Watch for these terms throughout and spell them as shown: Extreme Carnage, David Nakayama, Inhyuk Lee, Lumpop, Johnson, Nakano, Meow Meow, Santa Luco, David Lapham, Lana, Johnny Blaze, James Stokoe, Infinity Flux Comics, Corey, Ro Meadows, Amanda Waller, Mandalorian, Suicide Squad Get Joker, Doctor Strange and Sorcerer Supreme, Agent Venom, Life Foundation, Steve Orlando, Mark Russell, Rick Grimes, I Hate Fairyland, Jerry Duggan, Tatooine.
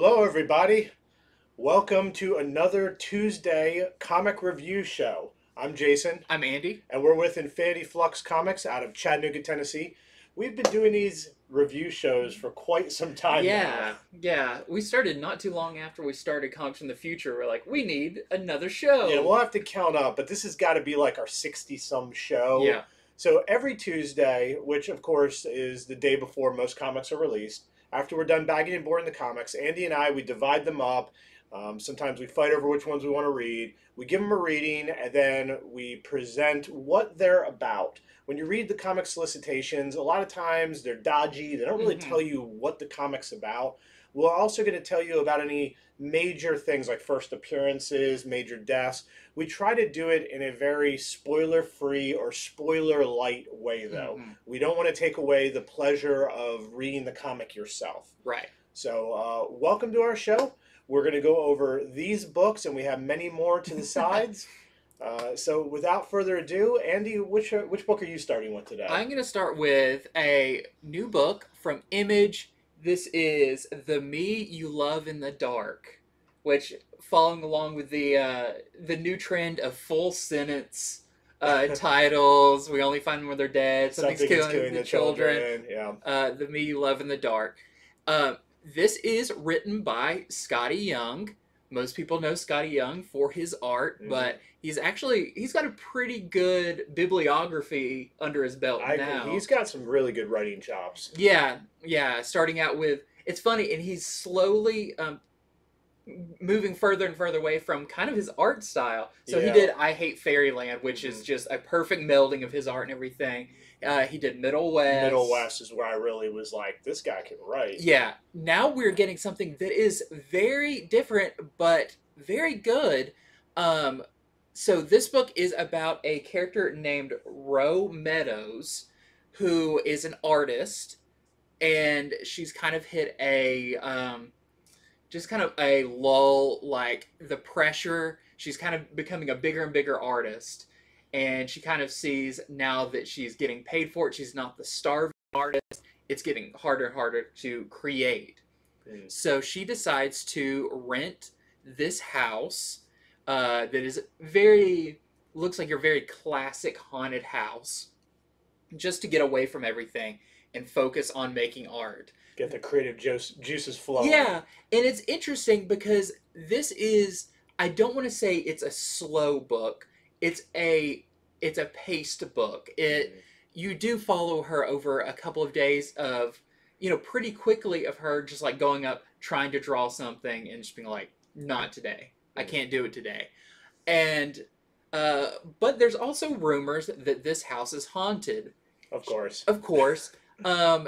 Hello everybody, welcome to another Tuesday comic review show. I'm Jason. I'm Andy. And we're with Infinity Flux Comics out of Chattanooga, Tennessee. We've been doing these review shows for quite some time now. Yeah. We started not too long after we started Comics from the Future. We're like, we need another show. Yeah, we'll have to count up, but this has got to be like our 60-some show. Yeah. So every Tuesday, which of course is the day before most comics are released, after we're done bagging and boarding the comics, Andy and I, we divide them up. Sometimes we fight over which ones we want to read. We give them a reading, and then we present what they're about. When you read the comic solicitations, a lot of times they're dodgy. They don't really tell you what the comic's about. We're also going to tell you about any major things like first appearances, major deaths. We try to do it in a very spoiler-free or spoiler-light way, though. We don't want to take away the pleasure of reading the comic yourself. Right. So welcome to our show. We're going to go over these books, and we have many more to the sides. So without further ado, Andy, which book are you starting with today? I'm going to start with a new book from Image. This is The Me You Love in the Dark, which, following along with the new trend of full sentence titles, we only find them when they're dead, something's killing the children. Yeah. The Me You Love in the Dark. This is written by Scotty Young. Most people know Scotty Young for his art, but he's got a pretty good bibliography under his belt now. He's got some really good writing chops. Yeah, yeah. Starting out with, it's funny, and he's slowly moving further and further away from kind of his art style. So he did I Hate Fairyland, which is just a perfect melding of his art and everything. He did Middle West. Middle West is where I really was like, this guy can write. Yeah. Now we're getting something that is very different, but very good. So this book is about a character named Ro Meadows, who is an artist, and she's kind of hit a, just kind of a lull, like the pressure. She's kind of becoming a bigger and bigger artist. And she kind of sees now that she's getting paid for it. She's not the starving artist. It's getting harder and harder to create. So she decides to rent this house that is looks like your very classic haunted house, just to get away from everything and focus on making art. Get the creative juices flowing. Yeah, and it's interesting because this is, I don't want to say it's a slow book. It's a paced book. You do follow her over a couple of days of, pretty quickly of her just like going up, trying to draw something and just being like, not today. I can't do it today. And, but there's also rumors that this house is haunted. Of course. Of course.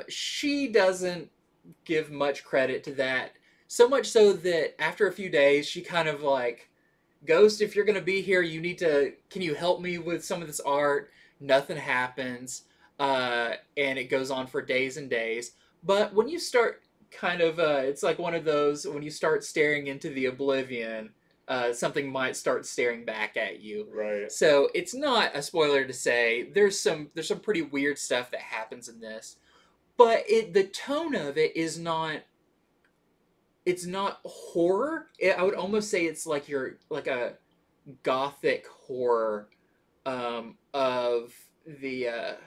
She doesn't give much credit to that. So much so that after a few days, she kind of like, Ghost, if you're going to be here, you need to, can you help me with some of this art? Nothing happens. And it goes on for days and days. But when you start kind of, it's like one of those, when you start staring into the oblivion, something might start staring back at you. Right. So it's not a spoiler to say there's some pretty weird stuff that happens in this, but the tone of it is not, it's not horror. I would almost say it's like a gothic horror of the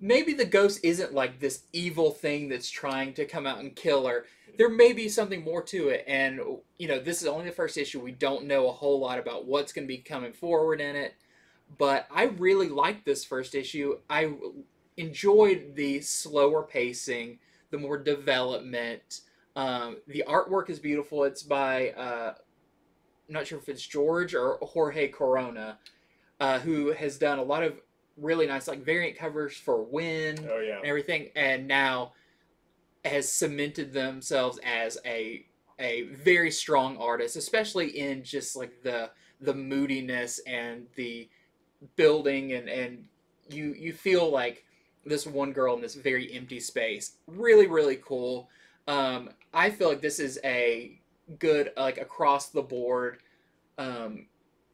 maybe the ghost isn't like this evil thing that's trying to come out and kill her. There may be something more to it, and this is only the first issue. We don't know a whole lot about what's going to be coming forward in it, but I really liked this first issue. I enjoyed the slower pacing, the more development. The artwork is beautiful. It's by, I'm not sure if it's Jorge or Jorge Corona, who has done a lot of really nice, like, variant covers for Wynn and everything, and now has cemented themselves as a very strong artist, especially in just, like, the moodiness and the building, and you feel like this one girl in this very empty space. Really, really cool. I feel like this is a good, like, across the board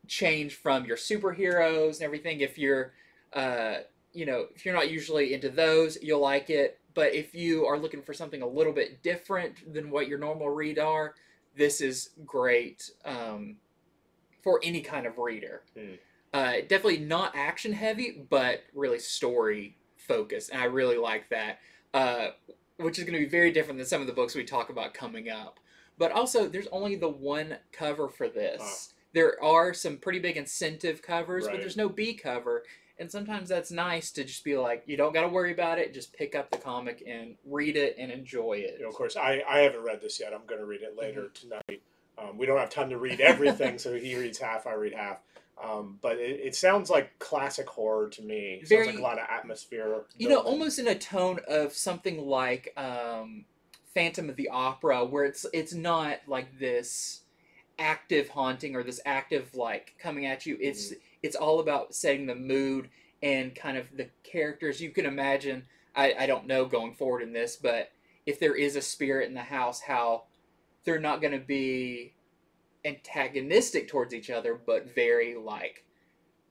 change from your superheroes and everything. If you're not usually into those, you'll like it. But if you are looking for something a little bit different than what your normal read are, this is great for any kind of reader. Mm. Definitely not action heavy, but really story focused. And I really like that, which is going to be very different than some of the books we talk about coming up. But also, there's only the one cover for this. There are some pretty big incentive covers, but there's no B cover. And sometimes that's nice to just be like, you don't got to worry about it. Just pick up the comic and read it and enjoy it. You know, of course, I haven't read this yet. I'm going to read it later tonight. We don't have time to read everything, so he reads half, I read half. But it sounds like classic horror to me. It sounds like a lot of atmosphere building. You know, almost in a tone of something like Phantom of the Opera, where it's not like this active haunting or this active like coming at you. It's all about setting the mood and kind of the characters. You can imagine, I don't know going forward in this, but if there is a spirit in the house, how they're not going to be antagonistic towards each other, but very like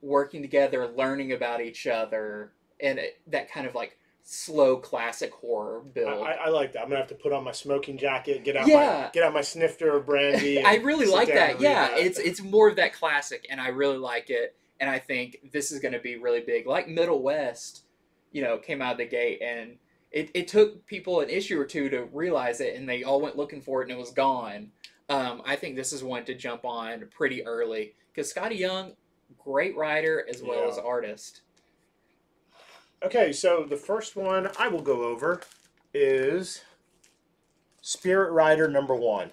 working together, learning about each other, and that kind of like slow classic horror build. I like that. I'm gonna have to put on my smoking jacket, get out my snifter of brandy. I really like that. Yeah, it's more of that classic, and I really like it. And I think this is going to be really big. Like Middle West, you know, came out of the gate, and it took people an issue or two to realize it, and they all went looking for it, and it was gone. I think this is one to jump on pretty early because Scotty Young, great writer as well as artist. Okay, so the first one I will go over is Spirit Rider #1.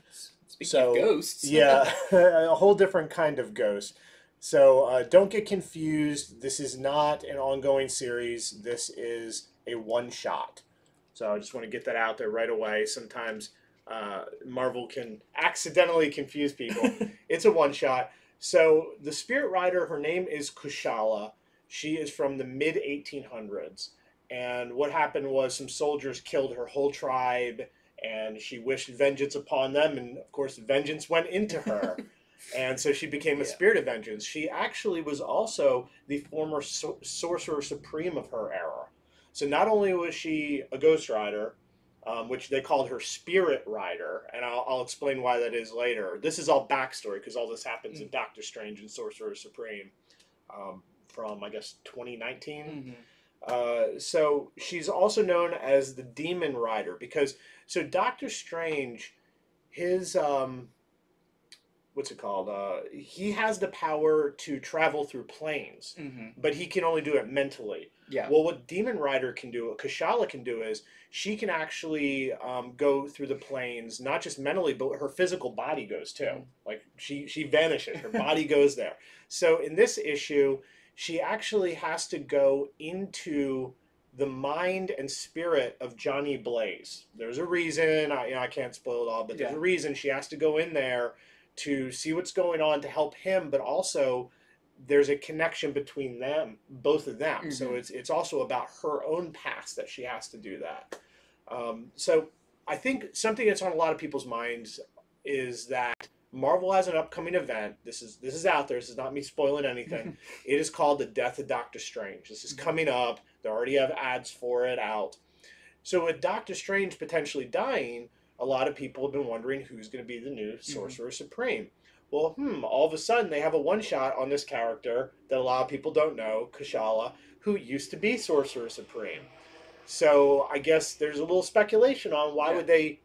Speaking of ghosts. Yeah, a whole different kind of ghost. So don't get confused. This is not an ongoing series. This is a one-shot. So I just want to get that out there right away. Sometimes Marvel can accidentally confuse people. It's a one-shot. So the Spirit Rider, her name is Kushala. She is from the mid-1800s, and what happened was some soldiers killed her whole tribe, and she wished vengeance upon them, and of course vengeance went into her, and so she became a spirit of vengeance. She actually was also the former Sorcerer Supreme of her era. So not only was she a ghost rider, which they called her Spirit Rider, and I'll explain why that is later. This is all backstory, because all this happens in Doctor Strange and Sorcerer Supreme. From, I guess, 2019. So she's also known as the Demon Rider because, so Doctor Strange, his, he has the power to travel through planes, but he can only do it mentally. Yeah. Well, what Demon Rider can do, what Kushala can do is she can actually go through the planes, not just mentally, but her physical body goes too. Like she vanishes, her body goes there. So in this issue, she actually has to go into the mind and spirit of Johnny Blaze. There's a reason, I can't spoil it all, but there's a reason she has to go in there to see what's going on to help him, but also there's a connection between them, both of them. So it's also about her own past that she has to do that. So I think something that's on a lot of people's minds is that Marvel has an upcoming event. This is out there. This is not me spoiling anything. It is called The Death of Doctor Strange. This is coming up. They already have ads for it out. So with Doctor Strange potentially dying, a lot of people have been wondering who's going to be the new Sorcerer Supreme. Well, all of a sudden they have a one-shot on this character that a lot of people don't know, Kushala, who used to be Sorcerer Supreme. So I guess there's a little speculation on why would they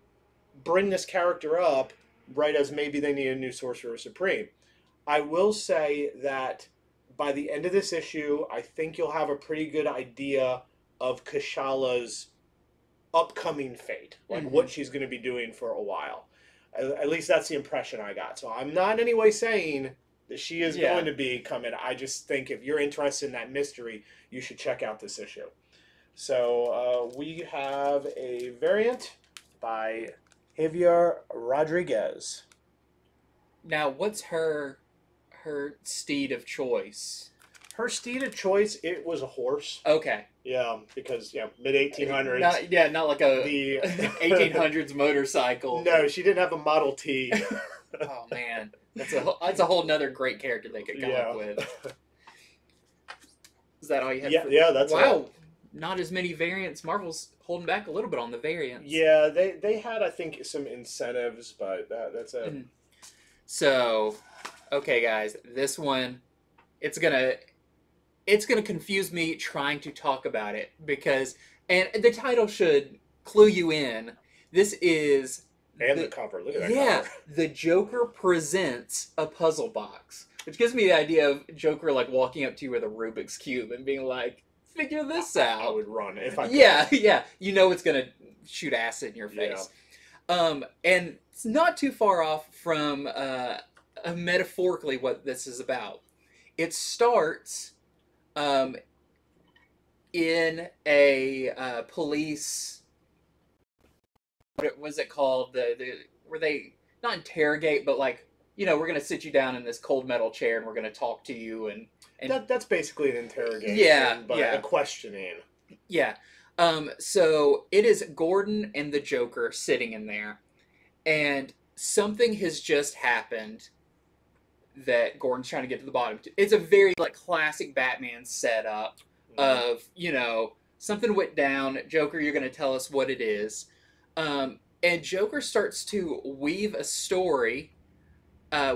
bring this character up right as maybe they need a new Sorcerer Supreme. I will say that by the end of this issue, I think you'll have a pretty good idea of Kushala's upcoming fate, like what she's going to be doing for a while. At least that's the impression I got. So I'm not in any way saying that she is going to be coming. I just think if you're interested in that mystery, you should check out this issue. So we have a variant by Javier Rodriguez. Now, what's her steed of choice? Her steed of choice, it was a horse. Okay. Yeah, because mid-1800s. Not like the 1800s motorcycle. No, she didn't have a Model T. Oh man, that's a whole nother great character they could come up with. Is that all you had? Yeah, that's wow. Not as many variants. Marvel's holding back a little bit on the variants. Yeah, they had, I think, some incentives, but that's it. Mm-hmm. So, okay, guys, this one, it's gonna confuse me trying to talk about it because, and the title should clue you in. This is the cover. Look at that. Yeah, cover. The Joker presents a puzzle box, which gives me the idea of Joker like walking up to you with a Rubik's Cube and being like, "Figure this out." I would run if I could. Yeah. You know it's gonna shoot acid in your face. Yeah. And it's not too far off from metaphorically what this is about. It starts in a police. What was it called? The where they not interrogate, but like, you know, we're gonna sit you down in this cold metal chair and we're gonna talk to you and that's basically an interrogation, but a questioning. Yeah. So it is Gordon and the Joker sitting in there, and something has just happened that Gordon's trying to get to the bottom to. It's a very like classic Batman setup of, you know, something went down, Joker, you're gonna tell us what it is. And Joker starts to weave a story.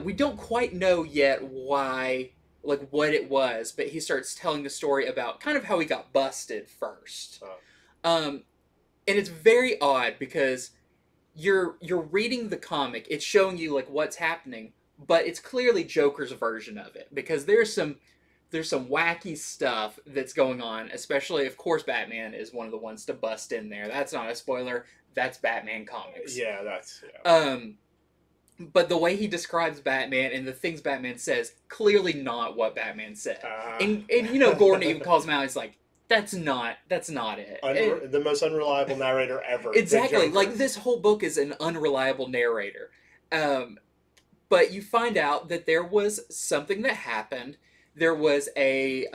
We don't quite know yet why, like what it was, but he starts telling the story about kind of how he got busted first. Oh. And it's very odd because you're reading the comic. It's showing you like what's happening, but it's clearly Joker's version of it because there's some wacky stuff that's going on, especially, of course, Batman is one of the ones to bust in there. That's not a spoiler. That's Batman comics. Yeah, that's... Yeah. But the way he describes Batman and the things Batman says, clearly not what Batman said. And you know, Gordon even calls him out. He's like, that's not it. The most unreliable narrator ever. Exactly. Like, this whole book is an unreliable narrator. But you find out that there was something that happened. There was a...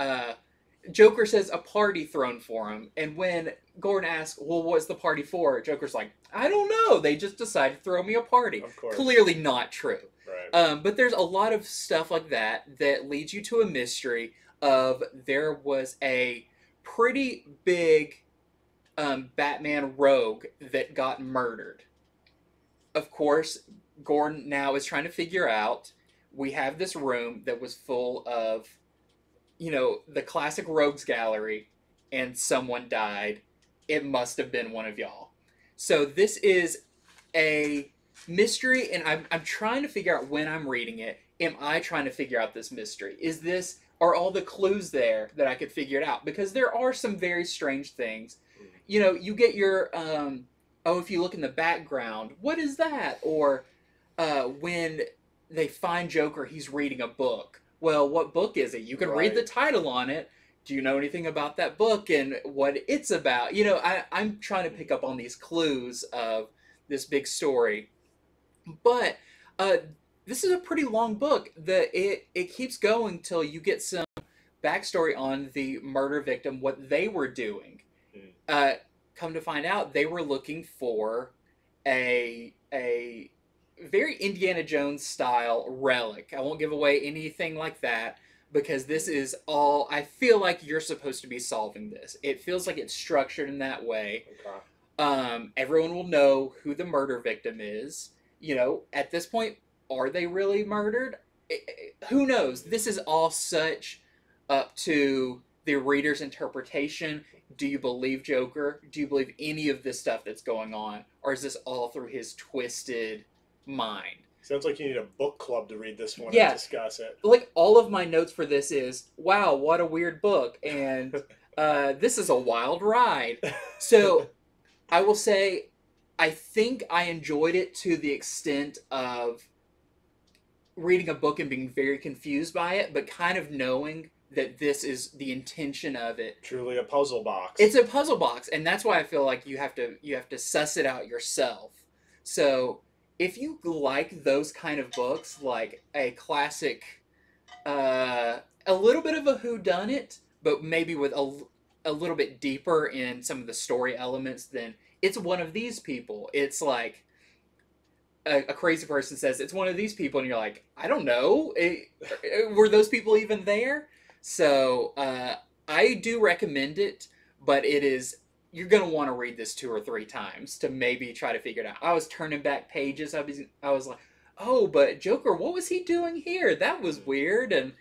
Joker says a party thrown for him, and when Gordon asks, well, what's the party for? Joker's like, I don't know. They just decided to throw me a party. Of course. Clearly not true. Right. But there's a lot of stuff like that that leads you to a mystery of there was a pretty big Batman rogue that got murdered. Of course, Gordon now is trying to figure out, we have this room that was full of, you know, the classic rogues gallery, and someone died. It must have been one of y'all. So this is a mystery, and I'm trying to figure out when I'm reading it. Am I trying to figure out this mystery? Are all the clues there that I could figure it out? Because there are some very strange things. You know, you get your, if you look in the background, what is that? Or when they find Joker, he's reading a book. Well, what book is it? You can read the title on it. Do you know anything about that book and what it's about? You know, I'm trying to pick up on these clues of this big story. But this is a pretty long book. It keeps going till you get some backstory on the murder victim, what they were doing. Come to find out, they were looking for a very Indiana Jones style relic. I won't give away anything like that because this is all, I feel like you're supposed to be solving this. It feels like it's structured in that way. Okay. Everyone will know who the murder victim is. You know, at this point, are they really murdered? Who knows? This is all such up to the reader's interpretation. Do you believe Joker? Do you believe any of this stuff that's going on? Or is this all through his twisted mind? Sounds like you need a book club to read this one and discuss it. Like, all of my notes for this is, wow, what a weird book, and this is a wild ride. So I will say, I think I enjoyed it to the extent of reading a book and being very confused by it, but kind of knowing that this is the intention of it. Truly a puzzle box. It's a puzzle box, and that's why I feel like you have to suss it out yourself. So if you like those kind of books, like a classic, a little bit of a whodunit, but maybe with a little bit deeper in some of the story elements, then it's one of these people. It's like a crazy person says, it's one of these people, and you're like, I don't know. Were those people even there? So I do recommend it, but it is you're going to want to read this 2 or 3 times to maybe try to figure it out. I was turning back pages. I was like, oh, but Joker, what was he doing here? That was weird. And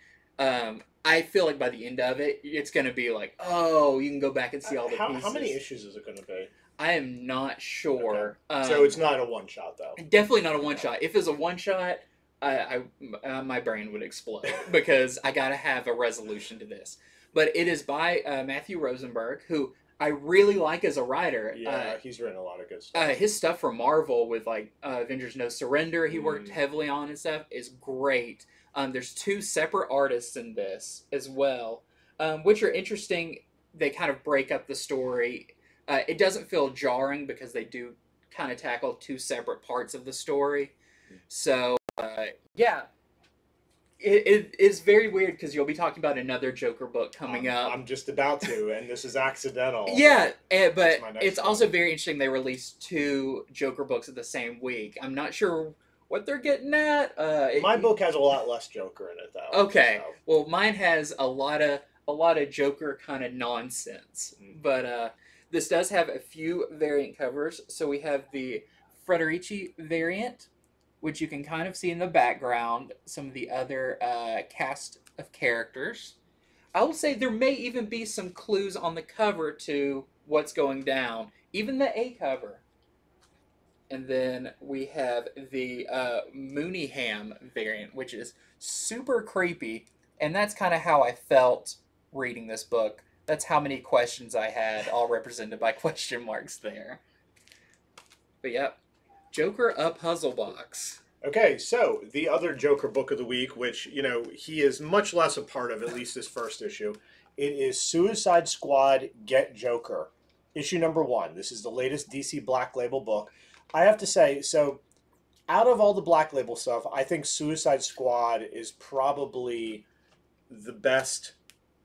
I feel like by the end of it, it's going to be like, oh, you can go back and see all the pieces. How many issues is it going to be? I am not sure. Okay. So it's not a one-shot, though. Definitely not a one-shot. If it's a one-shot, my brain would explode because I got to have a resolution to this. But it is by Matthew Rosenberg, who I really like as a writer. Yeah, he's written a lot of good stuff. His stuff for Marvel with, like, Avengers No Surrender, he worked heavily on and stuff, is great. There's 2 separate artists in this as well, which are interesting. They kind of break up the story. It doesn't feel jarring because they do kind of tackle 2 separate parts of the story. So, yeah. It's very weird because you'll be talking about another Joker book coming up. I'm just about to, and this is accidental. Yeah, but it's also very interesting they released 2 Joker books at the same week. I'm not sure what they're getting at. My book has a lot less Joker in it, though. Okay, so. Well, mine has a lot of Joker kind of nonsense. But this does have a few variant covers. So we have the Frederici variant, which you can kind of see in the background, some of the other cast of characters. I will say there may even be some clues on the cover to what's going down, even the A cover. And then we have the Mooneyham variant, which is super creepy. And that's kind of how I felt reading this book. That's how many questions I had, all represented by question marks there. But yep. Joker Up Puzzle Box. Okay, so the other Joker book of the week, which, you know, he is much less a part of, at least this first issue, it is Suicide Squad Get Joker, issue number 1. This is the latest DC Black Label book. I have to say, so out of all the Black Label stuff, I think Suicide Squad is probably the best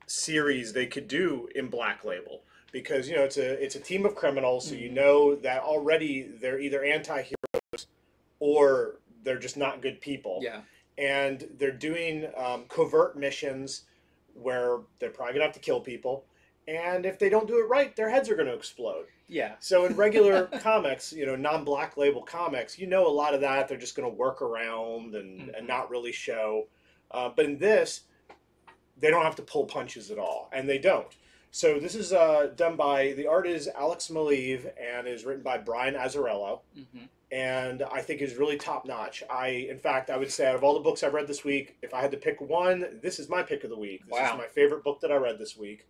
series they could do in Black Label. Because, you know, it's a team of criminals, so you know that already they're either anti-heroes or they're just not good people. Yeah. And they're doing covert missions where they're probably going to have to kill people. And if they don't do it right, their heads are going to explode. Yeah. So in regular comics, you know, non-Black Label comics, you know a lot of that. They're just going to work around and not really show. But in this, they don't have to pull punches at all, and they don't. So this is done by, the art is Alex Maleev and is written by Brian Azzarello, and I think is really top-notch. In fact, I would say out of all the books I've read this week, if I had to pick one, this is my pick of the week. This is my favorite book that I read this week.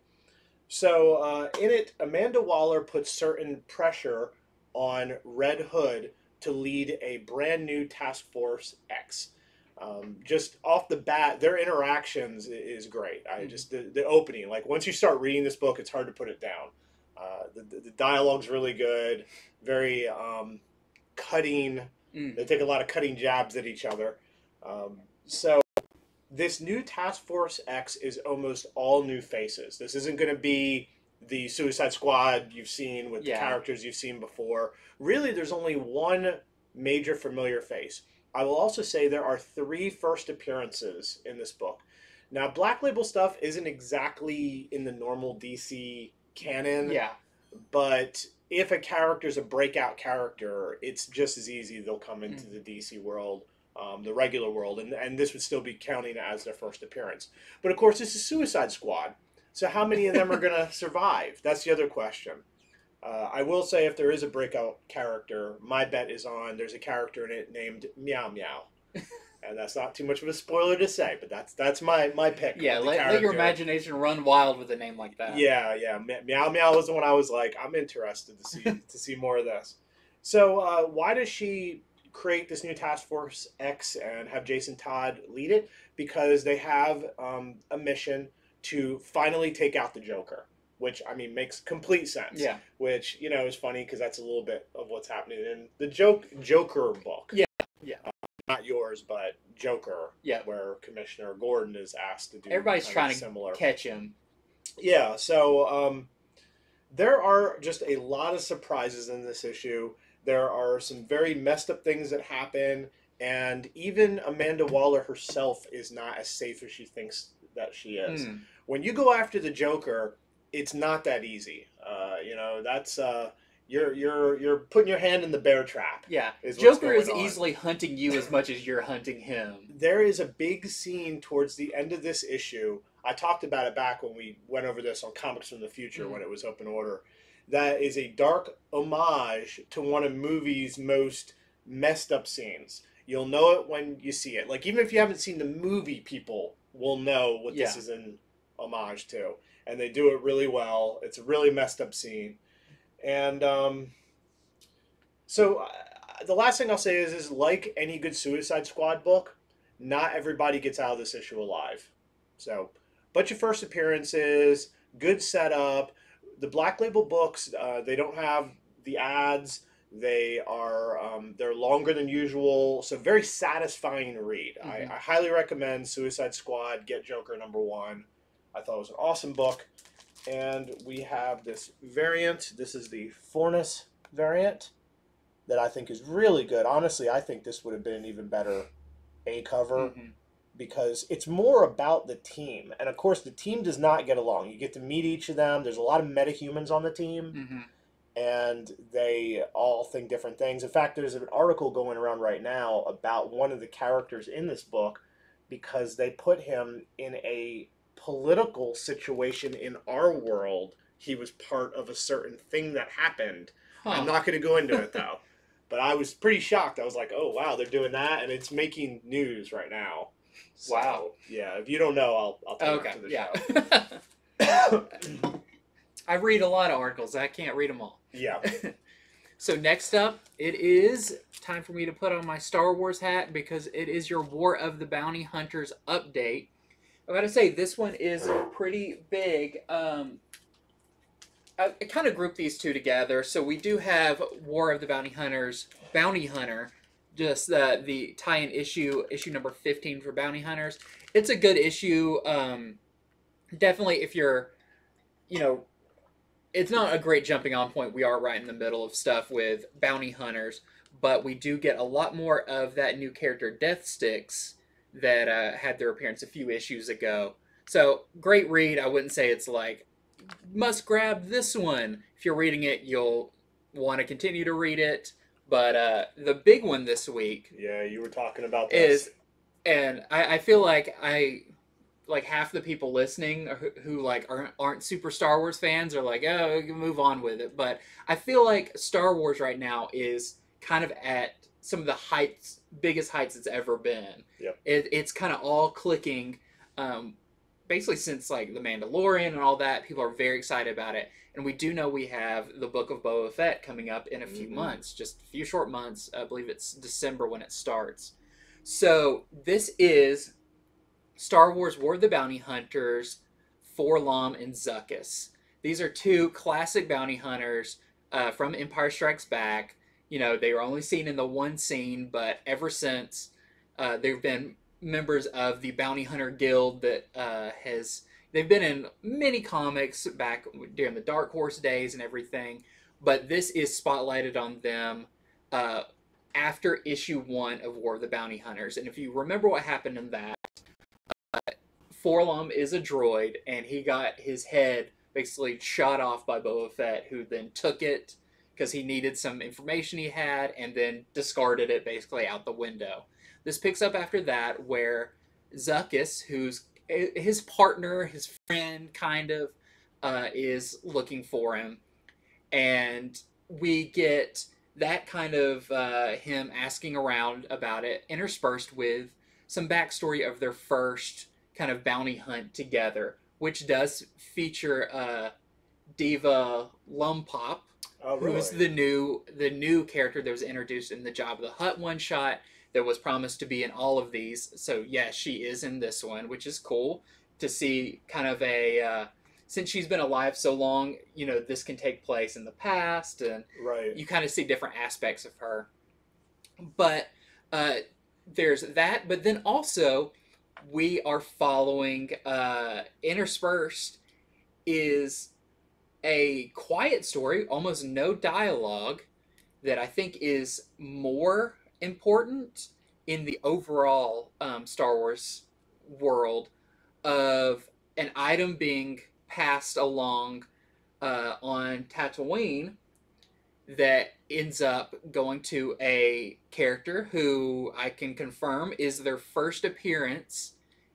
So in it, Amanda Waller puts certain pressure on Red Hood to lead a brand new Task Force X. Just off the bat, their interactions is great. The opening, like once you start reading this book, it's hard to put it down. The dialogue's really good, very cutting. They take a lot of cutting jabs at each other. So this new Task Force X is almost all new faces. This isn't going to be the Suicide Squad you've seen with the characters you've seen before. Really, there's only one major familiar face. I will also say there are 3 first appearances in this book. Now, Black Label stuff isn't exactly in the normal DC canon. Yeah. But if a character's a breakout character, it's just as easy they'll come into the DC world, the regular world, and this would still be counting as their first appearance. But, of course, this is Suicide Squad. So how many of them are going to survive? That's the other question. I will say if there is a breakout character, my bet is on there's a character in it named Meow Meow. And that's not too much of a spoiler to say, but that's my pick. Yeah, let your imagination run wild with a name like that. Yeah, yeah. Meow Meow was the one I was like, I'm interested to see more of this. So why does she create this new Task Force X and have Jason Todd lead it? Because they have a mission to finally take out the Joker. Which, I mean, makes complete sense. Yeah. Which, you know, is funny because that's a little bit of what's happening in the Joker book. Yeah. Yeah. Not yours, but Joker. Yeah. Where Commissioner Gordon is asked to do. Everybody's trying to catch him. Yeah. So there are just a lot of surprises in this issue. There are some very messed up things that happen, and even Amanda Waller herself is not as safe as she thinks that she is. When you go after the Joker. it's not that easy. You know, that's you're putting your hand in the bear trap. Yeah, Joker is easily hunting you as much as you're hunting him. There is a big scene towards the end of this issue. I talked about it back when we went over this on Comics from the Future when it was open order. That is a dark homage to one of movie's most messed up scenes. You'll know it when you see it. Like, even if you haven't seen the movie, people will know what this is an homage to. And they do it really well. It's a really messed up scene. And so the last thing I'll say is like any good Suicide Squad book, not everybody gets out of this issue alive. So, bunch of first appearances, good setup. The Black Label books, they don't have the ads. They are they're longer than usual, so very satisfying read. I highly recommend Suicide Squad Get Joker #1. I thought it was an awesome book. And we have this variant. This is the Fornis variant that I think is really good. Honestly, I think this would have been an even better A cover. Because it's more about the team. And, of course, the team does not get along. You get to meet each of them. There's a lot of metahumans on the team. And they all think different things. In fact, there's an article going around right now about one of the characters in this book because they put him in a political situation in our world. He was part of a certain thing that happened. I'm not going to go into it, though. But I was pretty shocked. I was like, oh, wow, they're doing that. And it's making news right now. So, wow. Yeah, if you don't know, I'll tell you after the show. I read a lot of articles. I can't read them all. Yeah. So next up, it is time for me to put on my Star Wars hat because it is your War of the Bounty Hunters update. I gotta say, this one is pretty big. I kind of grouped these two together. So we do have War of the Bounty Hunters, Bounty Hunter, just the tie-in issue number 15 for Bounty Hunters. It's a good issue. Definitely if you're, you know, it's not a great jumping on point. We are right in the middle of stuff with Bounty Hunters, but we do get a lot more of that new character Deathsticks that had their appearance a few issues ago. So great read. I wouldn't say it's like, must grab this one. If you're reading it, you'll want to continue to read it. But the big one this week. Yeah, you were talking about this. Is, and I feel like half the people listening who like aren't super Star Wars fans are like, oh, we can move on with it. But I feel like Star Wars right now is kind of at some of the heights, biggest heights it's ever been. Yep. It's kind of all clicking. Basically since like The Mandalorian and all that, people are very excited about it. And we do know we have the Book of Boba Fett coming up in a few months, just a few short months. I believe it's December when it starts. So this is Star Wars War of the Bounty Hunters, 4-LOM and Zuckuss. These are two classic bounty hunters from Empire Strikes Back. You know, they were only seen in the one scene, but ever since they've been members of the Bounty Hunter Guild that they've been in many comics back during the Dark Horse days and everything, but this is spotlighted on them after issue 1 of War of the Bounty Hunters. And if you remember what happened in that, 4-LOM is a droid, and he got his head basically shot off by Boba Fett, who then took it because he needed some information he had and then discarded it basically out the window. This picks up after that where Zuckuss, who's his partner, his friend, kind of, is looking for him. And we get that kind of him asking around about it, interspersed with some backstory of their first kind of bounty hunt together, which does feature Diva Lumpop, who's the new character that was introduced in the Jabba the Hutt one-shot that was promised to be in all of these. So, yeah, she is in this one, which is cool to see kind of a... since she's been alive so long, you know, this can take place in the past. And you kind of see different aspects of her. But there's that. But then also, we are following... interspersed is a quiet story, almost no dialogue, that I think is more... important in the overall Star Wars world of an item being passed along on Tatooine that ends up going to a character who I can confirm is their first appearance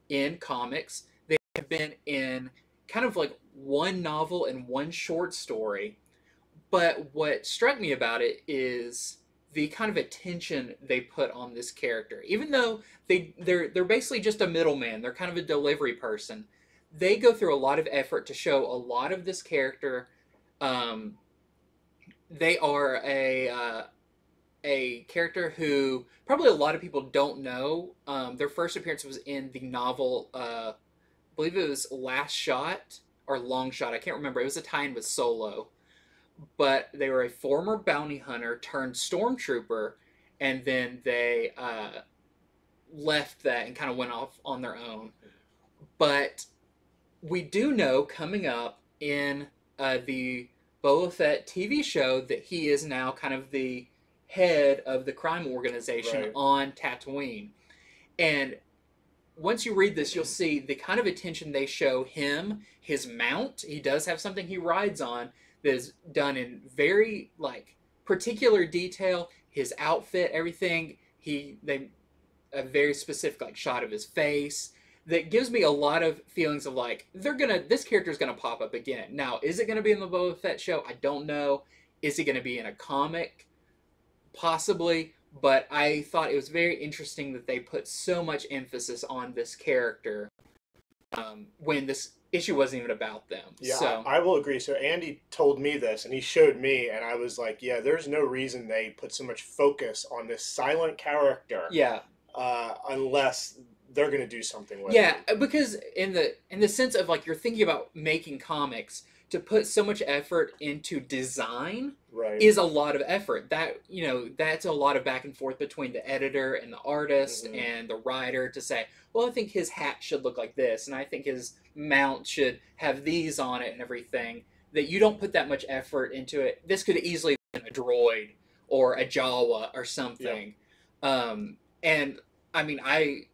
in comics. They have been in kind of like one novel and one short story. But what struck me about it is the kind of attention they put on this character. Even though they're basically just a middleman, they're kind of a delivery person, they go through a lot of effort to show a lot of this character. They are a character who probably a lot of people don't know. Their first appearance was in the novel, I believe it was Last Shot or Long Shot, I can't remember. It was a tie-in with Solo. But they were a former bounty hunter turned stormtrooper, and then they left that and kind of went off on their own. But we do know coming up in the Boba Fett TV show that he is now kind of the head of the crime organization on Tatooine. And once you read this, you'll see the kind of attention they show him, his mount. He does have something he rides on. That is done in very like particular detail. His outfit, everything. They a very specific like shot of his face that gives me a lot of feelings of like this character's gonna pop up again. Now, is it gonna be in the Boba Fett show? I don't know. Is it gonna be in a comic? Possibly. But I thought it was very interesting that they put so much emphasis on this character when this issue wasn't even about them. Yeah, so. I will agree. So Andy told me this, and he showed me, and I was like, yeah, there's no reason they put so much focus on this silent character. Yeah. Unless they're going to do something with it. Yeah, because in the sense of, like, you're thinking about making comics, to put so much effort into design is a lot of effort. That, you know, that's a lot of back and forth between the editor and the artist and the writer to say, well, I think his hat should look like this, and I think his mount should have these on it and everything, that you don't put that much effort into it. This could easily be a droid or a Jawa or something. Yeah. And I mean,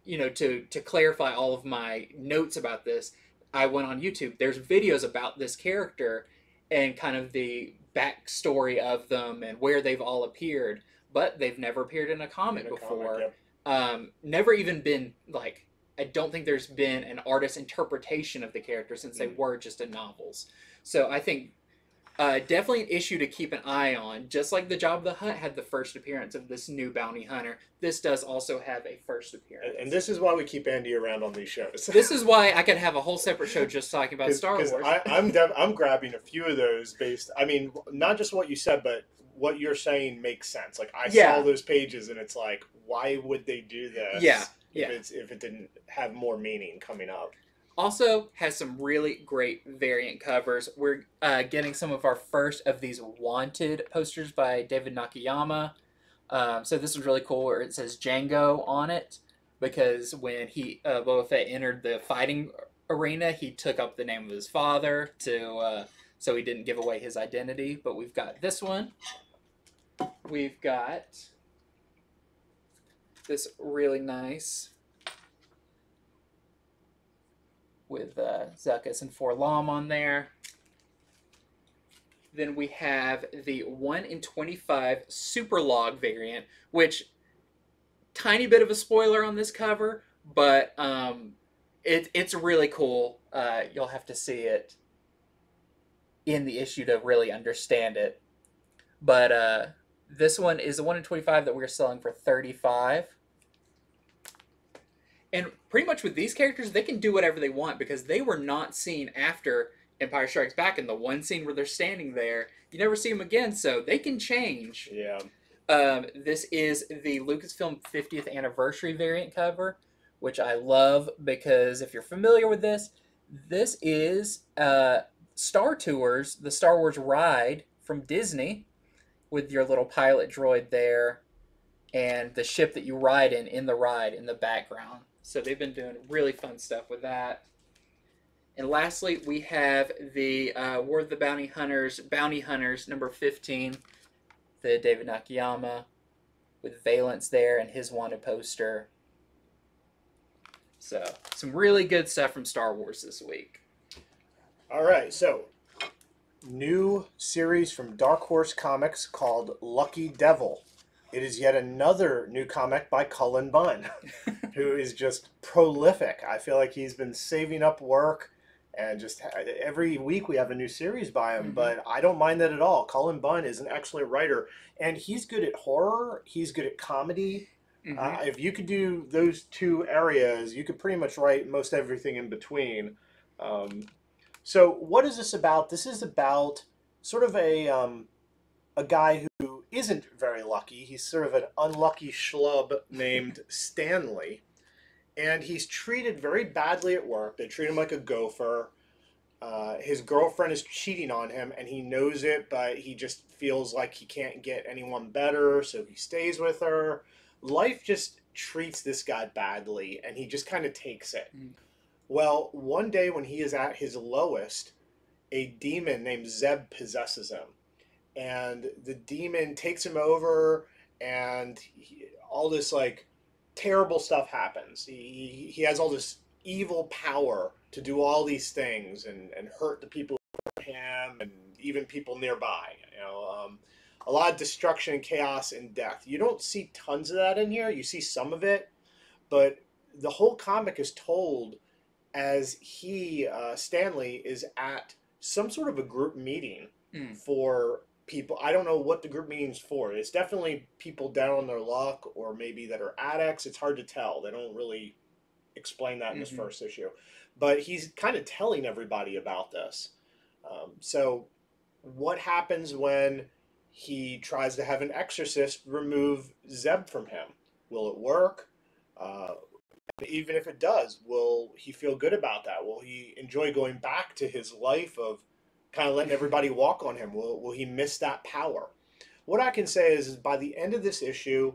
you know, to clarify all of my notes about this, I went on YouTube. There's videos about this character and kind of the backstory of them and where they've all appeared, but they've never appeared in a comic before. Never even been like, I don't think there's been an artist's interpretation of the character since they were just in novels. So I think definitely an issue to keep an eye on. Just like the Jabba the Hutt had the first appearance of this new bounty hunter, this does also have a first appearance. And this is why we keep Andy around on these shows. This is why I could have a whole separate show just talking about Star Wars. I'm grabbing a few of those based, I mean, not just what you said, but what you're saying makes sense. Like, I saw those pages, and it's like, why would they do this? Yeah. If it didn't have more meaning coming up. Also has some really great variant covers. We're getting some of our first of these Wanted posters by David Nakayama. So this is really cool where it says Django on it, because when he Boba Fett entered the fighting arena, he took up the name of his father to so he didn't give away his identity. But we've got this one. We've got this really nice with Zuckuss and 4-LOM on there. Then we have the 1/25 Super Log variant, which tiny bit of a spoiler on this cover, but it's really cool. You'll have to see it in the issue to really understand it. But this one is the 1/25 that we're selling for $35. And pretty much with these characters, they can do whatever they want because they were not seen after Empire Strikes Back. In the one scene where they're standing there, you never see them again, so they can change. Yeah. This is the Lucasfilm 50th anniversary variant cover, which I love because if you're familiar with this, this is Star Tours, the Star Wars ride from Disney, with your little pilot droid there and the ship that you ride in the ride in the background. So they've been doing really fun stuff with that. And lastly, we have the War of the Bounty Hunters, number 15, the David Nakayama, with Valance there and his wanted poster. So some really good stuff from Star Wars this week. All right, so new series from Dark Horse Comics called Lucky Devil. It is yet another new comic by Cullen Bunn, who is just prolific. I feel like he's been saving up work, and just every week we have a new series by him, but I don't mind that at all. Cullen Bunn is an excellent writer, and he's good at horror. He's good at comedy. If you could do those two areas, you could pretty much write most everything in between. So what is this about? This is about sort of a guy who isn't very lucky. He's sort of an unlucky schlub named Stanley, and he's treated very badly at work. They treat him like a gopher. His girlfriend is cheating on him, and he knows it, but he just feels like he can't get anyone better, so he stays with her. Life just treats this guy badly, and he just kind of takes it. Well, one day when he is at his lowest, a demon named Zeb possesses him. And the demon takes him over, and all this, like, terrible stuff happens. He has all this evil power to do all these things and hurt the people around him and even people nearby, you know. A lot of destruction and chaos and death. You don't see tons of that in here. You see some of it, but the whole comic is told as he, Stanley, is at some sort of a group meeting for people. I don't know what the group meeting's for. It's definitely people down on their luck or maybe that are addicts. It's hard to tell. They don't really explain that in this first issue. But he's kind of telling everybody about this. So what happens when he tries to have an exorcist remove Zeb from him? Will it work? Even if it does, will he feel good about that? Will he enjoy going back to his life of kind of letting everybody walk on him? Will he miss that power? What I can say is by the end of this issue,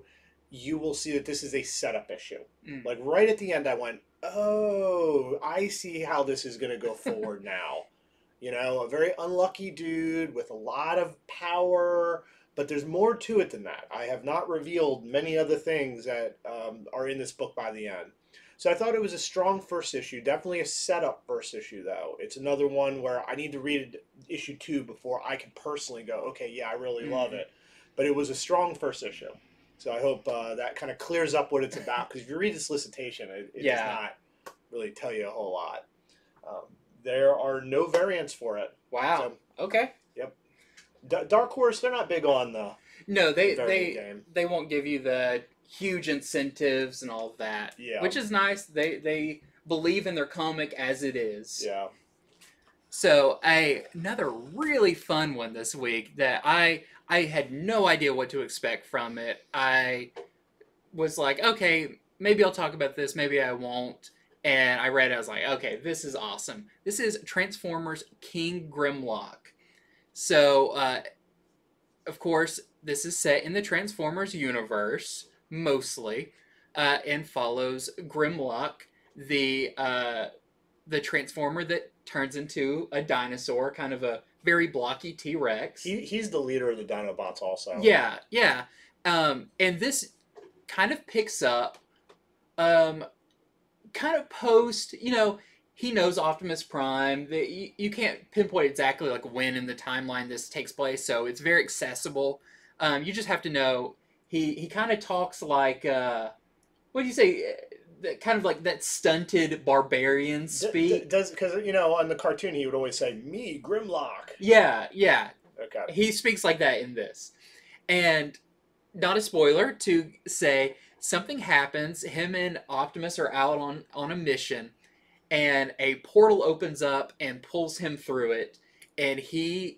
you will see that this is a setup issue. Like right at the end, I went, oh, I see how this is going to go forward now. You know, a very unlucky dude with a lot of power, but there's more to it than that. I have not revealed many other things that are in this book by the end. So I thought it was a strong first issue, definitely a setup first issue, though. It's another one where I need to read issue 2 before I can personally go, okay, yeah, I really love it. But it was a strong first issue. So I hope that kind of clears up what it's about, because if you read this solicitation, it does not really tell you a whole lot. There are no variants for it. Wow. So, okay. Yep. Dark Horse, they're not big on the they won't give you the huge incentives and all of that. Yeah. Which is nice. They believe in their comic as it is. Yeah. So another really fun one this week that I had no idea what to expect from it. I was like, okay, maybe I'll talk about this, maybe I won't. And I read it, I was like, okay, this is awesome. This is Transformers King Grimlock. So, of course, this is set in the Transformers universe, mostly, and follows Grimlock, the Transformer that turns into a dinosaur, kind of a very blocky T-Rex. He's the leader of the Dinobots also. Yeah, yeah. And this kind of picks up... kind of post, you know, he knows Optimus Prime. You can't pinpoint exactly like when in the timeline this takes place, so it's very accessible. You just have to know he kind of talks like what do you say? Kind of like that stunted barbarian speak. Does because you know on the cartoon he would always say "me Grimlock." Yeah, yeah. Okay. He speaks like that in this, and not a spoiler to say. Something happens, him and Optimus are out on a mission, and a portal opens up and pulls him through it, and he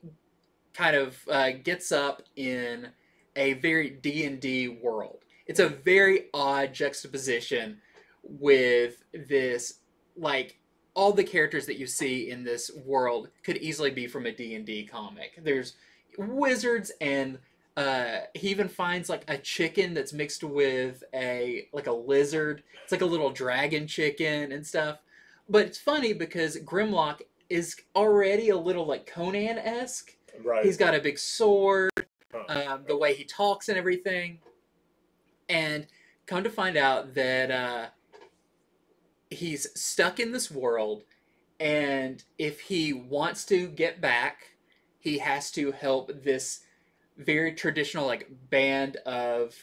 kind of gets up in a very D&D world. It's a very odd juxtaposition with this, like, all the characters that you see in this world could easily be from a D&D comic. There's wizards and... he even finds like a chicken that's mixed with a lizard. It's like a little dragon chicken and stuff. But it's funny because Grimlock is already a little like Conan-esque. Right. He's got a big sword, the way he talks and everything. And come to find out that he's stuck in this world And if he wants to get back, he has to help this very traditional, like, band of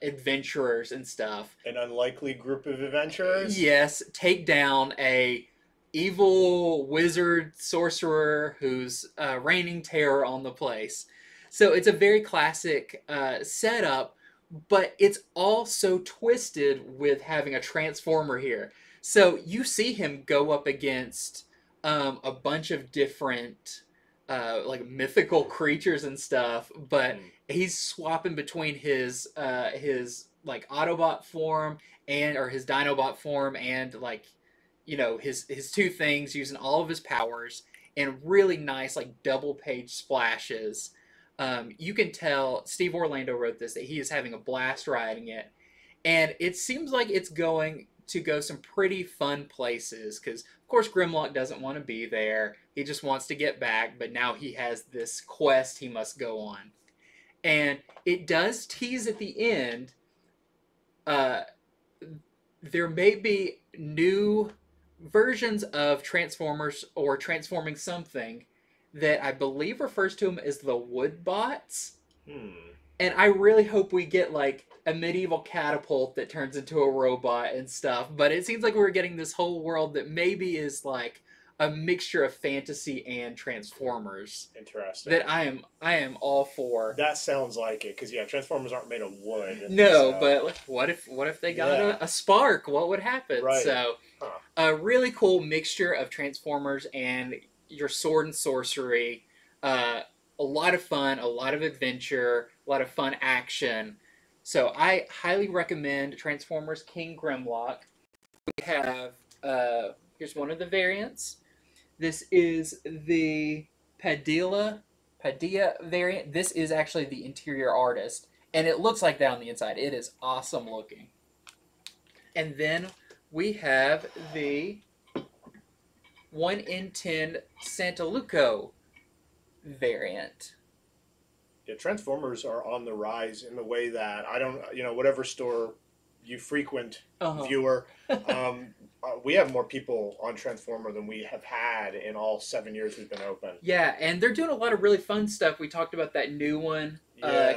adventurers and stuff. An unlikely group of adventurers? Yes, take down a evil wizard sorcerer who's raining terror on the place. So it's a very classic setup, but it's all so twisted with having a Transformer here. So you see him go up against a bunch of different... like mythical creatures and stuff, but he's swapping between his like Autobot form and his Dinobot form and, like, you know, his two things, using all of his powers in really nice, like, double page splashes. You can tell Steve Orlando wrote this, that he is having a blast writing it, and it seems like it's going to go some pretty fun places, because of course Grimlock doesn't want to be there. He just wants to get back, but now he has this quest he must go on. And it does tease at the end, there may be new versions of Transformers or transforming something that I believe refers to them as the Woodbots. And I really hope we get, like, a medieval catapult that turns into a robot and stuff. But it seems like we're getting this whole world that maybe is, like, a mixture of fantasy and Transformers. Interesting. That I am all for. That sounds like it, because, yeah, Transformers aren't made of wood. No, so. But like, what if they got a spark? What would happen? Right. So a really cool mixture of Transformers and your sword and sorcery. A lot of fun, a lot of adventure, a lot of fun action. So I highly recommend Transformers King Grimlock. We have, here's one of the variants. This is the Padilla variant. This is actually the interior artist. And it looks like that on the inside. It is awesome looking. And then we have the 1 in 10 Santa Luco variant. Yeah, Transformers are on the rise in the way that whatever store you frequent, viewer, we have more people on Transformer than we have had in all 7 years we've been open. Yeah, and they're doing a lot of really fun stuff. We talked about that new one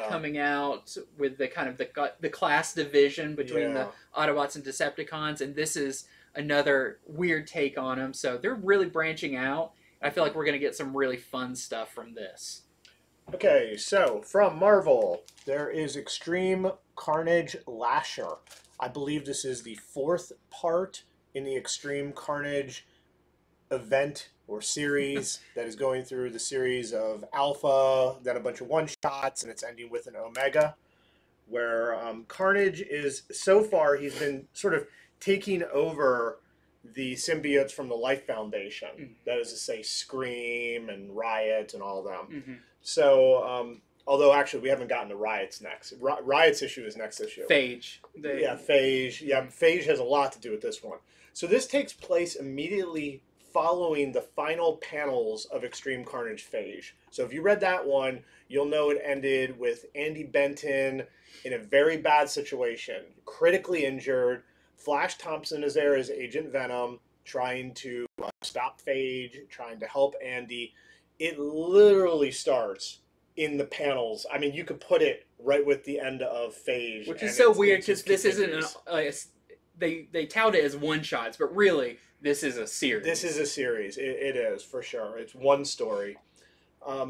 coming out with the kind of the class division between the Autobots and Decepticons, and this is another weird take on them. So they're really branching out. I feel like we're going to get some really fun stuff from this. Okay, so from Marvel, there is Extreme Carnage Lasher. I believe this is the 4th part in the Extreme Carnage event or series that is going through the series of Alpha, then a bunch of one-shots, and it's ending with an Omega, where Carnage is, so far, he's been sort of taking over the symbiotes from the Life Foundation. That is to say, Scream and Riot and all of them. So, although actually we haven't gotten to Riot's next. Riot's issue is next issue. Phage. Phage. Yeah, Phage has a lot to do with this one. So this takes place immediately following the final panels of Extreme Carnage Phage. So if you read that one, you'll know it ended with Andy Benton in a very bad situation, critically injured. Flash Thompson is there as Agent Venom, trying to stop Phage, trying to help Andy. It literally starts in the panels. I mean, you could put it right with the end of Phage. Which is so weird, because this isn't they tout it as one-shots, but really, this is a series. This is a series. It is, for sure. It's one story.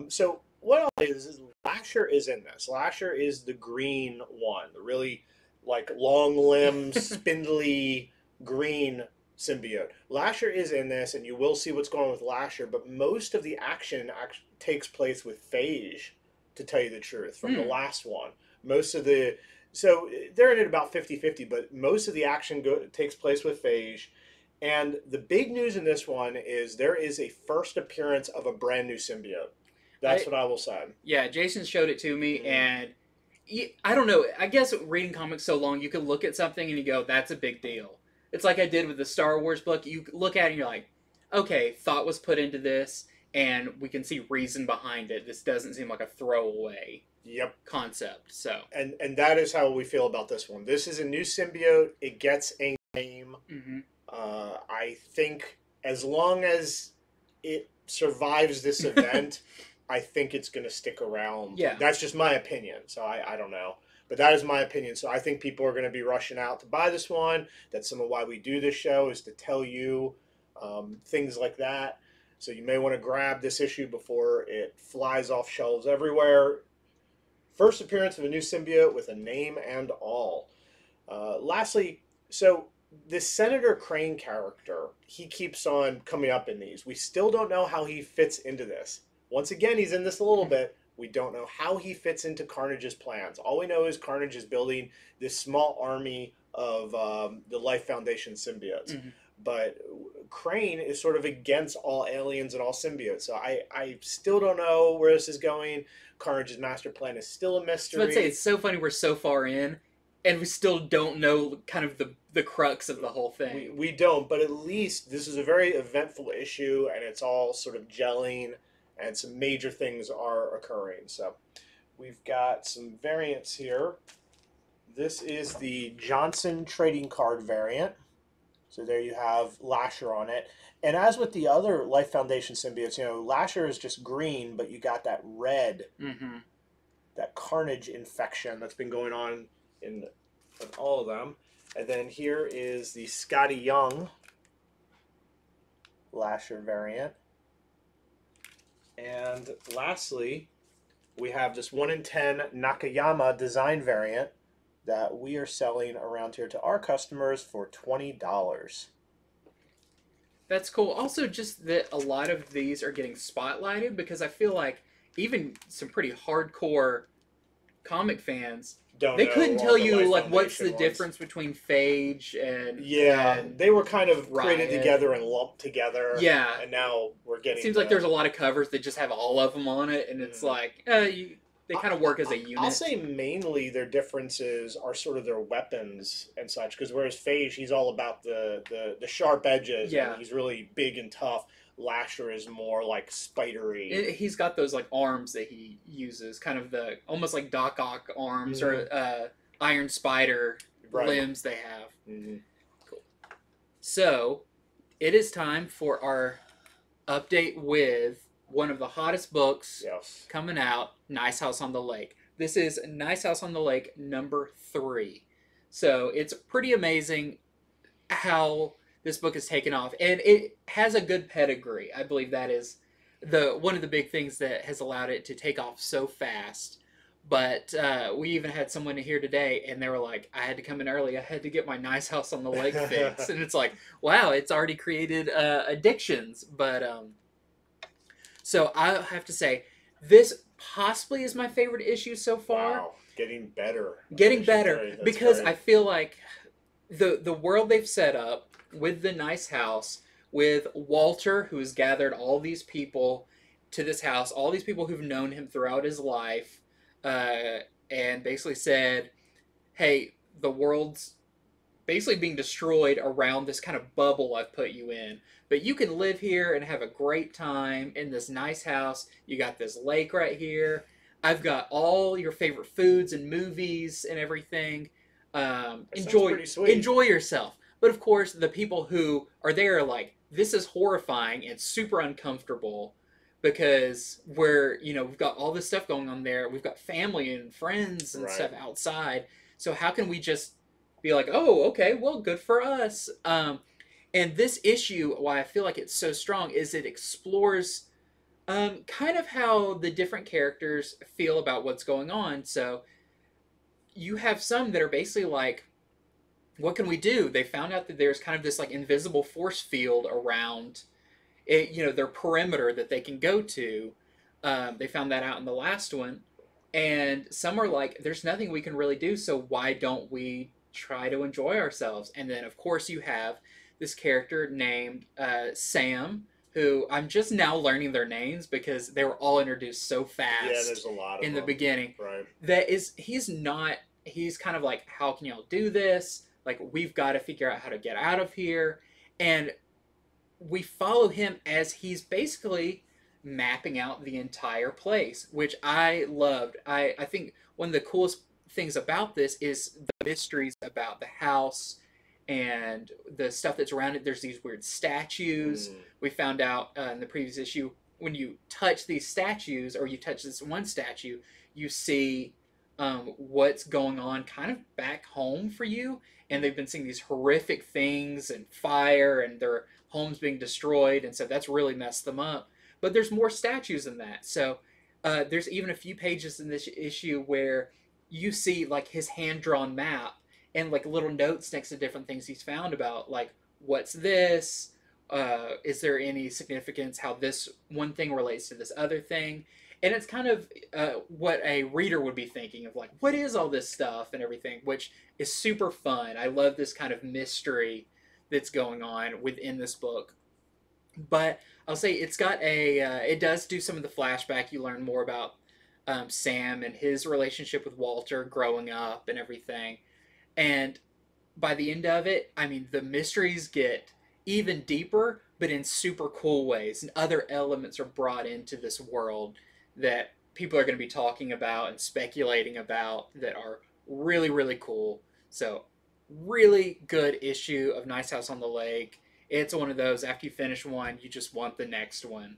So what else is Lasher is in this. Lasher is the green one, the really, like, long-limbed, spindly green symbiote. Lasher is in this, and you will see what's going on with Lasher, but most of the action takes place with Phage, to tell you the truth, from the last one. Most of the... So, they're in it about 50-50, but most of the action takes place with Phage, and the big news in this one is there is a first appearance of a brand new symbiote. That's what I will say. Yeah, Jason showed it to me, and... I don't know, I guess reading comics so long, you can look at something and you go, that's a big deal. It's like I did with the Star Wars book. You look at it and you're like, okay, thought was put into this, and we can see reason behind it. This doesn't seem like a throwaway concept. So, and that is how we feel about this one. This is a new symbiote. It gets a name. I think as long as it survives this event, I think it's going to stick around. Yeah. That's just my opinion, so I don't know. But that is my opinion. So I think people are going to be rushing out to buy this one. That's some of why we do this show, is to tell you things like that. So you may want to grab this issue before it flies off shelves everywhere. First appearance of a new symbiote with a name and all. Lastly, so this Senator Crane character, he keeps on coming up in these. We still don't know how he fits into this. Once again, he's in this a little bit. We don't know how he fits into Carnage's plans. All we know is Carnage is building this small army of the Life Foundation symbiotes. Mm-hmm. But Crane is sort of against all aliens and all symbiotes. So I still don't know where this is going. Carnage's master plan is still a mystery. I'd say it's so funny we're so far in, and we still don't know kind of the crux of the whole thing. We don't, but at least this is a very eventful issue, and it's all sort of gelling, and some major things are occurring. So we've got some variants here. This is the Johnson trading card variant. So there you have Lasher on it. And as with the other Life Foundation symbiotes, you know, Lasher is just green, but you got that red, mm-hmm. that Carnage infection that's been going on in all of them. And then here is the Scotty Young Lasher variant. And lastly, we have this 1 in 10 Nakayama design variant that we are selling around here to our customers for $20. That's cool. Also, just that a lot of these are getting spotlighted, because I feel like even some pretty hardcore comic fans, they couldn't tell you like what's the difference between Phage and they were kind of created together and lumped together. Yeah, and now we're getting. It seems like there's a lot of covers that just have all of them on it, and it's like they kind of work as a unit. I'll say mainly their differences are sort of their weapons and such, because whereas Phage, he's all about the sharp edges. Yeah. And he's really big and tough. Lasher is more like spidery. He's got those like arms that he uses, kind of the almost like Doc Ock arms, mm-hmm. or Iron Spider limbs they have. Mm-hmm. Cool. So it is time for our update with one of the hottest books coming out, Nice House on the Lake. This is Nice House on the Lake #3. So it's pretty amazing how this book has taken off, and it has a good pedigree. I believe that is one of the big things that has allowed it to take off so fast. But we even had someone here today, and they were like, I had to come in early. I had to get my Nice House on the Lake fix. And it's like, wow, it's already created addictions. But so I have to say, this possibly is my favorite issue so far. Wow, getting better. Getting better, because I feel like the world they've set up, with the nice house, with Walter, who's gathered all these people to this house, all these people who've known him throughout his life, and basically said, hey, the world's basically being destroyed around this kind of bubble I've put you in, but you can live here and have a great time in this nice house. You got this lake right here. I've got all your favorite foods and movies and everything. Enjoy yourself. But of course, the people who are there are like, this is horrifying and super uncomfortable, because we're, you know, we've got all this stuff going on there. We've got family and friends and stuff outside. So how can we just be like, oh, okay, well, good for us. And this issue, why I feel like it's so strong, is it explores kind of how the different characters feel about what's going on. So you have some that are basically like, what can we do? They found out that there's kind of this like invisible force field around it, you know, their perimeter that they can go to. They found that out in the last one. And some are like, there's nothing we can really do, so why don't we try to enjoy ourselves? And then, of course, you have this character named Sam, who I'm just now learning their names because they were all introduced so fast. Yeah, there's a lot of in the beginning. Right. That is, he's kind of like, how can y'all do this? Like, we've got to figure out how to get out of here. And we follow him as he's basically mapping out the entire place, which I loved. I think one of the coolest things about this is the mysteries about the house and the stuff that's around it. There's these weird statues. We found out in the previous issue, when you touch these statues, or you touch this one statue, you see what's going on kind of back home for you. And they've been seeing these horrific things and fire and their homes being destroyed. And so that's really messed them up. But there's more statues than that. So there's even a few pages in this issue where you see like his hand-drawn map and like little notes next to different things he's found about, like, what's this? Is there any significance how this one thing relates to this other thing? And it's kind of what a reader would be thinking of, like, what is all this stuff and everything, which is super fun. I love this kind of mystery that's going on within this book. But I'll say it's got a, it does do some of the flashback. You learn more about Sam and his relationship with Walter growing up and everything. And by the end of it, I mean, the mysteries get even deeper, but in super cool ways. And other elements are brought into this world that people are going to be talking about and speculating about that are really, really cool. So really good issue of Nice House on the Lake. It's one of those, after you finish one, you just want the next one.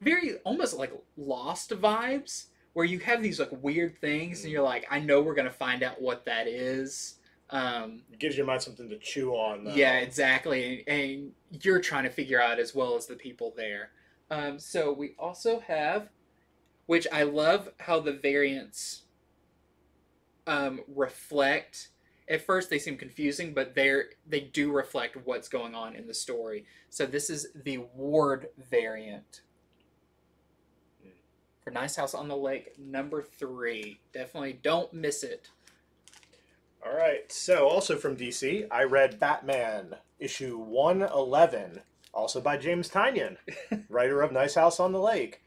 Very almost like Lost vibes, where you have these like weird things and you're like, I know we're going to find out what that is. It gives your mind something to chew on. Yeah, exactly. And you're trying to figure out as well as the people there. So we also have, which I love how the variants reflect. At first they seem confusing, but they do reflect what's going on in the story. So this is the Ward variant for Nice House on the Lake #3. Definitely don't miss it. All right. So also from DC, I read Batman issue 111, also by James Tynion, writer of Nice House on the Lake.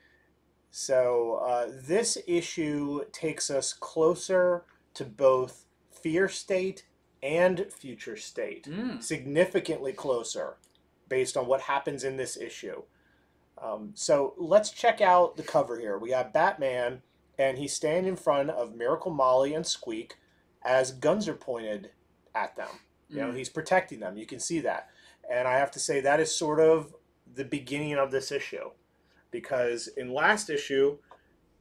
So this issue takes us closer to both Fear State and Future State, significantly closer based on what happens in this issue. So let's check out the cover here. We got Batman, and he's standing in front of Miracle Molly and Squeak as guns are pointed at them. You know, he's protecting them. You can see that. And I have to say that is sort of the beginning of this issue, because in last issue,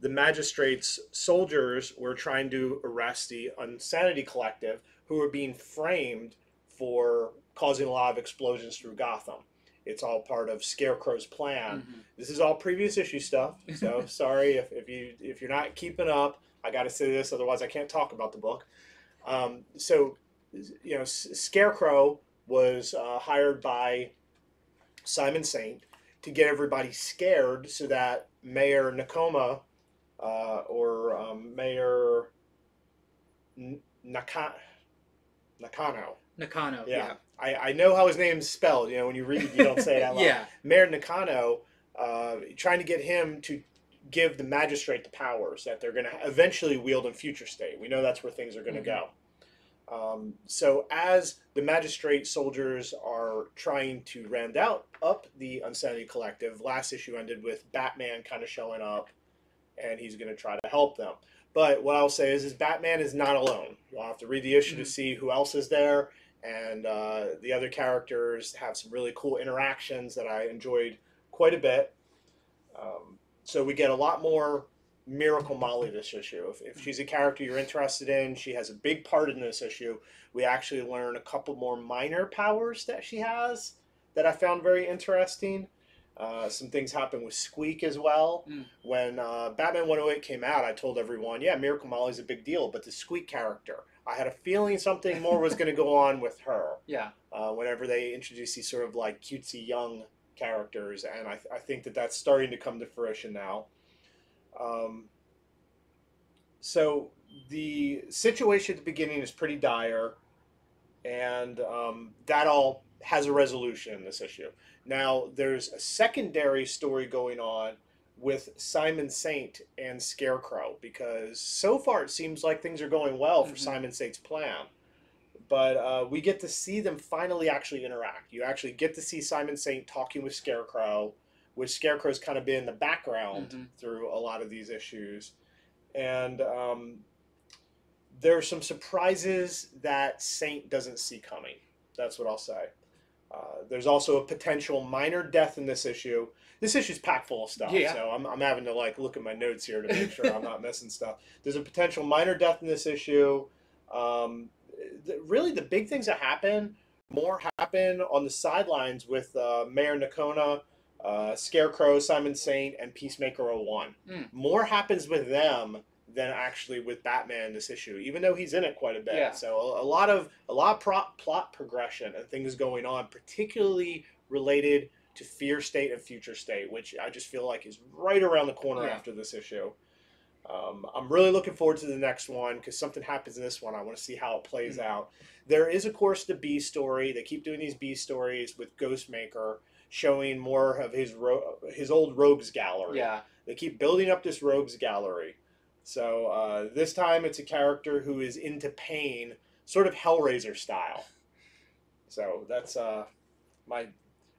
the magistrate's soldiers were trying to arrest the Insanity Collective, who were being framed for causing a lot of explosions through Gotham. It's all part of Scarecrow's plan. This is all previous issue stuff, so sorry if you're not keeping up. I got to say this, otherwise I can't talk about the book. So, you know, Scarecrow was hired by Simon Saint to get everybody scared so that Mayor Nakoma Mayor Nakano. Nakano, yeah. I know how his name's spelled. You know, when you read, you don't say it out loud. Mayor Nakano, trying to get him to give the magistrate the powers that they're going to eventually wield in Future State. We know that's where things are going to go. So as the magistrate soldiers are trying to round up the Unsanity Collective, last issue ended with Batman kind of showing up, and he's going to try to help them. But what I'll say is Batman is not alone. You'll have to read the issue to see who else is there. And the other characters have some really cool interactions that I enjoyed quite a bit. So we get a lot more Miracle Molly this issue. If she's a character you're interested in, she has a big part in this issue. We actually learn a couple more minor powers that she has that I found very interesting. Some things happened with Squeak as well. When Batman 108 came out, I told everyone, yeah, Miracle Molly's a big deal, but the Squeak character, I had a feeling something more was going to go on with her. Whenever they introduced these sort of like cutesy young characters, and I think that that's starting to come to fruition now. So the situation at the beginning is pretty dire, and that all has a resolution in this issue. Now, there's a secondary story going on with Simon Saint and Scarecrow, because so far it seems like things are going well for Simon Saint's plan. But we get to see them finally actually interact. You actually get to see Simon Saint talking with Scarecrow, which Scarecrow's kind of been in the background through a lot of these issues. And There are some surprises that Saint doesn't see coming. That's what I'll say. There's also a potential minor death in this issue. This issue's packed full of stuff, yeah. So I'm having to like look at my notes here to make sure I'm not missing stuff. There's a potential minor death in this issue. Really, the big things that happen happen on the sidelines with Mayor Nakona, Scarecrow, Simon Saint, and Peacemaker 01. More happens with them than actually with Batman this issue, even though he's in it quite a bit. Yeah. So a lot of plot progression and things going on, particularly related to Fear State and Future State, which I just feel like is right around the corner after this issue. I'm really looking forward to the next one because something happens in this one. I want to see how it plays out. There is, of course, the B story. They keep doing these B stories with Ghostmaker, showing more of his old rogues gallery. Yeah. They keep building up this rogues gallery. So this time it's a character who is into pain, sort of Hellraiser style. So that's my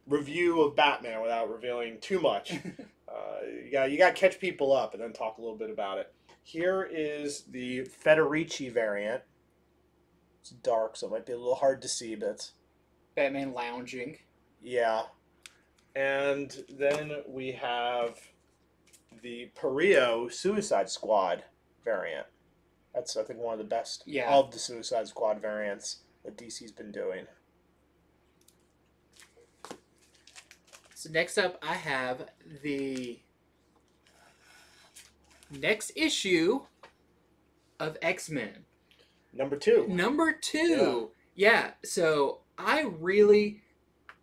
review of Batman without revealing too much. You got to catch people up and then talk a little bit about it. Here is the Federici variant. It's dark, so it might be a little hard to see, but it's Batman lounging. Yeah. And then we have the Perillo Suicide Squad variant. That's, I think, one of the best of the Suicide Squad variants that DC's been doing. So next up, I have the next issue of X-Men. Number two. Yeah. So I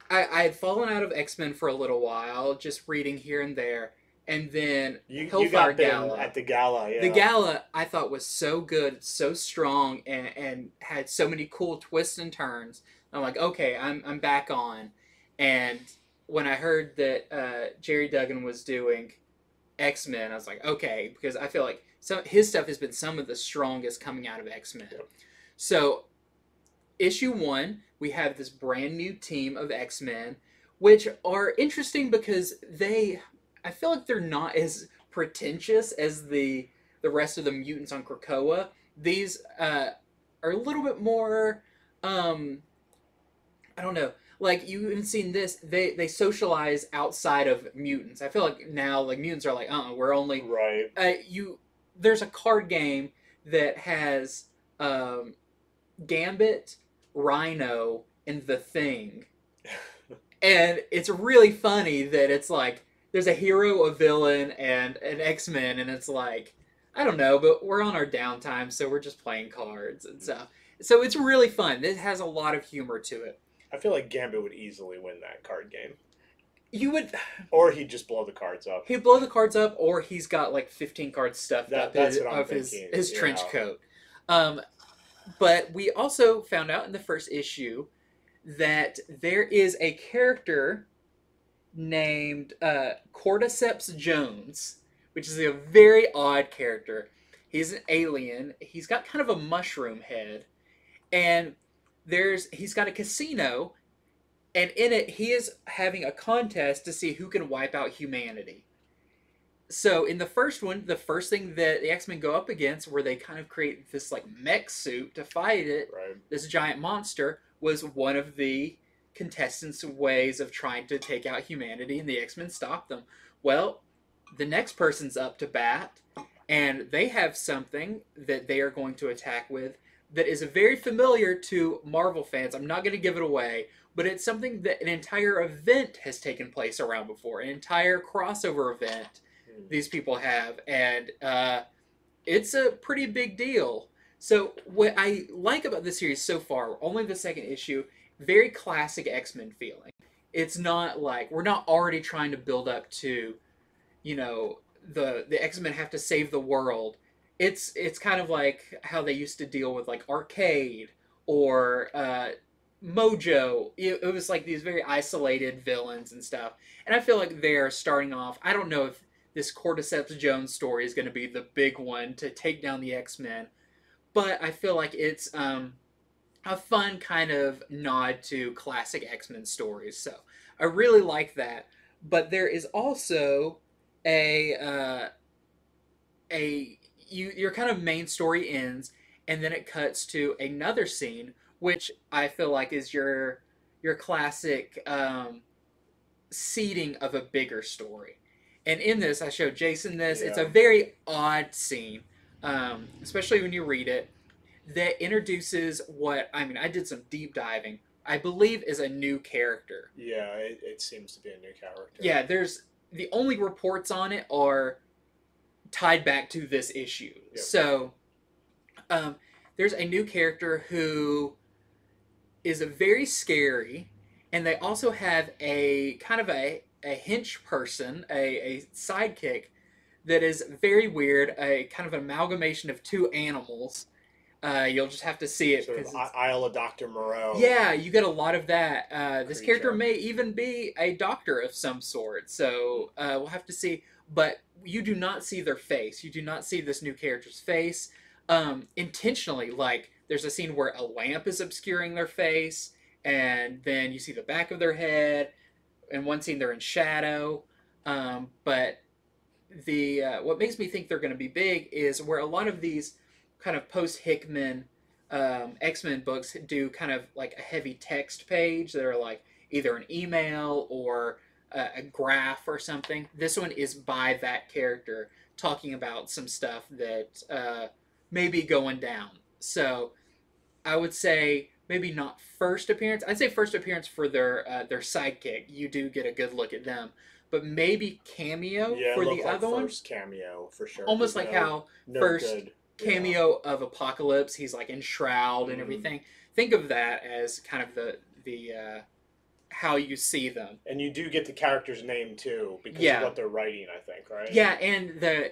had fallen out of X-Men for a little while, just reading here and there. And then Hellfire Gala. At the gala, yeah. The gala, I thought, was so good, so strong, and had so many cool twists and turns. And I'm like, okay, I'm back on. And when I heard that Jerry Duggan was doing X-Men, I was like, okay, because I feel like his stuff has been some of the strongest coming out of X-Men. Yep. So, issue 1, we have this brand new team of X-Men, which are interesting because I feel like they're not as pretentious as the rest of the mutants on Krakoa. These are a little bit more, I don't know, like you've seen this, they socialize outside of mutants. I feel like now like mutants are like, we're only, right. There's a card game that has Gambit, Rhino, and The Thing. And it's really funny that it's like, there's a hero, a villain, and an X-Men, and it's like, I don't know, but we're on our downtime, so we're just playing cards and stuff. So it's really fun. It has a lot of humor to it. I feel like Gambit would easily win that card game. You would... Or he'd just blow the cards up. He'd blow the cards up, or he's got like 15 cards stuffed up of his trench coat. But we also found out in the first issue that there is a character named Cordyceps Jones, which is a very odd character. He's an alien. He's got kind of a mushroom head, and he's got a casino, and in it he is having a contest to see who can wipe out humanity. So in the first one, the first thing that the X-Men go up against, where they kind of create this like mech suit to fight it, right. This giant monster, was one of the contestants' ways of trying to take out humanity, and the X-Men stop them. Well, the next person's up to bat, and they have something that they are going to attack with that is very familiar to Marvel fans. I'm not going to give it away, but it's something that an entire event has taken place around before, an entire crossover event these people have, and it's a pretty big deal. So what I like about this series so far, only the second issue, very classic X-Men feeling. It's not like we're not already trying to build up to, you know, the X-Men have to save the world. It's kind of like how they used to deal with like Arcade or Mojo. It was like these very isolated villains and stuff. And I feel like they're starting off. I don't know if this Cordyceps Jones story is going to be the big one to take down the X-Men, but I feel like it's a fun kind of nod to classic X-Men stories. So I really like that. But there is also a your kind of main story ends, And then it cuts to another scene, which I feel like is your classic seeding of a bigger story. And in this, I showed Jason this. Yeah. It's a very odd scene, especially when you read it, that introduces what, I mean, I did some deep diving, I believe is a new character. Yeah, it seems to be a new character. Yeah, there's, the only reports on it are tied back to this issue. Yep. So there's a new character who is a very scary, and they also have a kind of a hench person, a sidekick that is very weird, a kind of amalgamation of two animals. You'll just have to see it. Sort of Isle of Dr. Moreau. Yeah, you get a lot of that. This character may even be a doctor of some sort, so we'll have to see. But you do not see their face. You do not see this new character's face intentionally. Like, there's a scene where a lamp is obscuring their face, and then you see the back of their head. In one scene, they're in shadow. But the what makes me think they're going to be big is where a lot of these kind of post-Hickman X-Men books do kind of like a heavy text page. They're like either an email or a graph or something. This one is by that character talking about some stuff that may be going down. So I would say maybe not first appearance. I'd say first appearance for their sidekick. You do get a good look at them. But maybe cameo for the other one. Yeah, first cameo for sure. Almost like how first... cameo of Apocalypse, he's like in Shroud and everything. Think of that as kind of the how you see them. And you do get the character's name too because of what they're writing, I think, right? Yeah, and their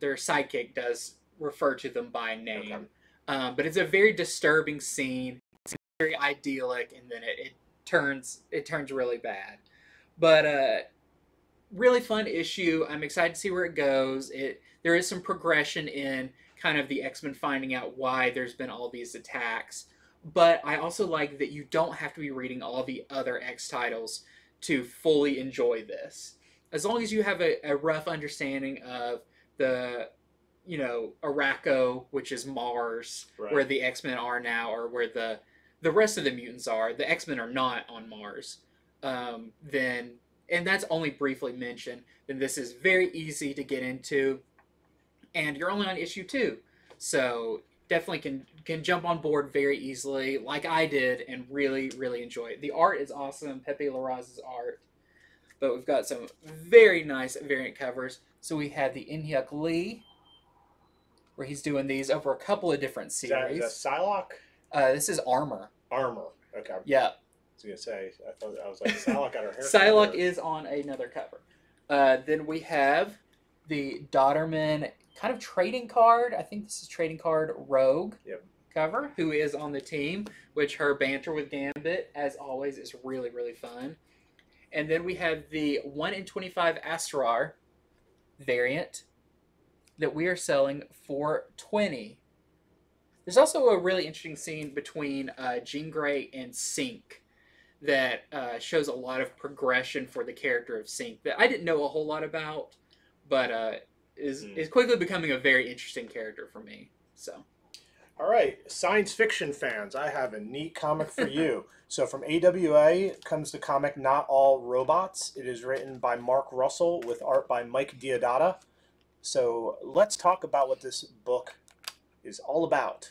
sidekick does refer to them by name. Okay. But it's a very disturbing scene. It's very idyllic, and then it turns really bad. But really fun issue. I'm excited to see where it goes. There is some progression in kind of the X-Men finding out why there's been all these attacks. But I also like that you don't have to be reading all the other X titles to fully enjoy this. As long as you have a rough understanding of the, you know, Araco, which is Mars, right, where the X-Men are now, or where the rest of the mutants are. The X-Men are not on Mars. Then, and that's only briefly mentioned, then this is very easy to get into. And you're only on issue 2, so definitely can jump on board very easily, like I did, and really, really enjoy it. The art is awesome, Pepe Larraz's art, but we've got some very nice variant covers. So we had the Inhyuk Lee, where he's doing these over a couple of different series. Is that Psylocke? This is Armor. Armor, okay. Yeah. I was going to say, I was like, Psylocke got her hair. Psylocke is on another cover. Then we have the Dodderman... kind of trading card. I think this is trading card Rogue cover, who is on the team, which her banter with Gambit, as always, is really, really fun. And then we have the 1/25 Asrar variant that we are selling for $20. There's also a really interesting scene between Jean Grey and Sync that shows a lot of progression for the character of Sync that I didn't know a whole lot about, but is quickly becoming a very interesting character for me. So, all right, science fiction fans, I have a neat comic for you. So from AWA comes the comic Not All Robots. It is written by Mark Russell with art by Mike Diodata. So let's talk about what this book is all about.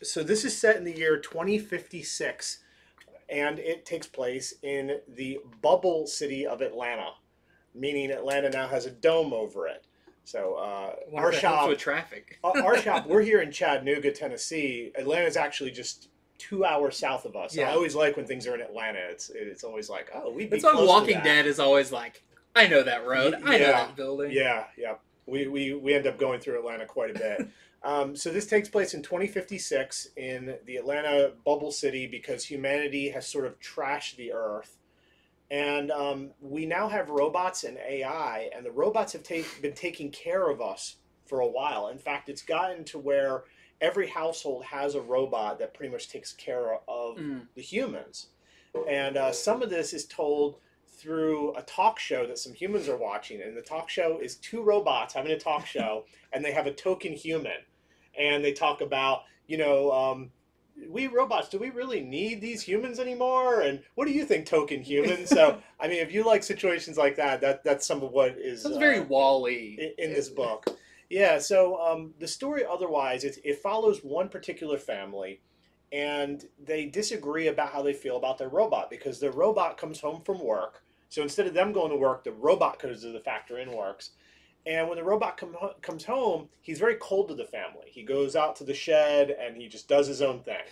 So this is set in the year 2056, and it takes place in the bubble city of Atlanta. Meaning Atlanta now has a dome over it. So our shop, with traffic. Our shop, we're here in Chattanooga, Tennessee. Atlanta's actually just 2 hours south of us. Yeah. I always like when things are in Atlanta. It's always like, oh, we'd be close to that. That's why Walking Dead is always like, I know that road. I know that building. Yeah, yeah. We end up going through Atlanta quite a bit. So this takes place in 2056 in the Atlanta bubble city because humanity has sort of trashed the Earth. And we now have robots and AI, and the robots have been taking care of us for a while. In fact, it's gotten to where every household has a robot that pretty much takes care of the humans. And some of this is told through a talk show that some humans are watching. And the talk show is two robots having a talk show, and they have a token human. and they talk about, you know, we robots, do we really need these humans anymore? And what do you think, token human? So, I mean, if you like situations like that, that's some of what is... That's very Wall-E. In this book. Yeah, so the story otherwise, it follows one particular family, and they disagree about how they feel about their robot, because their robot comes home from work. So instead of them going to work, the robot goes to the factory and works. And when the robot comes home, he's very cold to the family. He goes out to the shed, and he just does his own thing.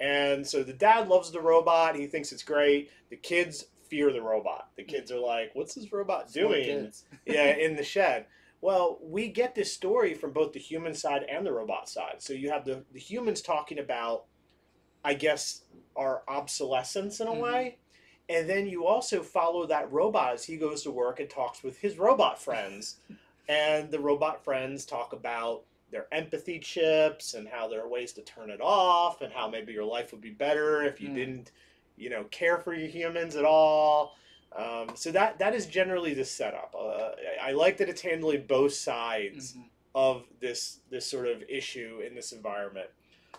And so the dad loves the robot. He thinks it's great. The kids fear the robot. The kids are like, what's this robot doing? Yeah, in the shed. Well, we get this story from both the human side and the robot side. So you have the humans talking about, I guess, our obsolescence in a way. And then you also follow that robot as he goes to work and talks with his robot friends. And the robot friends talk about their empathy chips and how there are ways to turn it off and how maybe your life would be better if you didn't, you know, care for your humans at all. So that is generally the setup. I like that it's handling both sides of this sort of issue in this environment.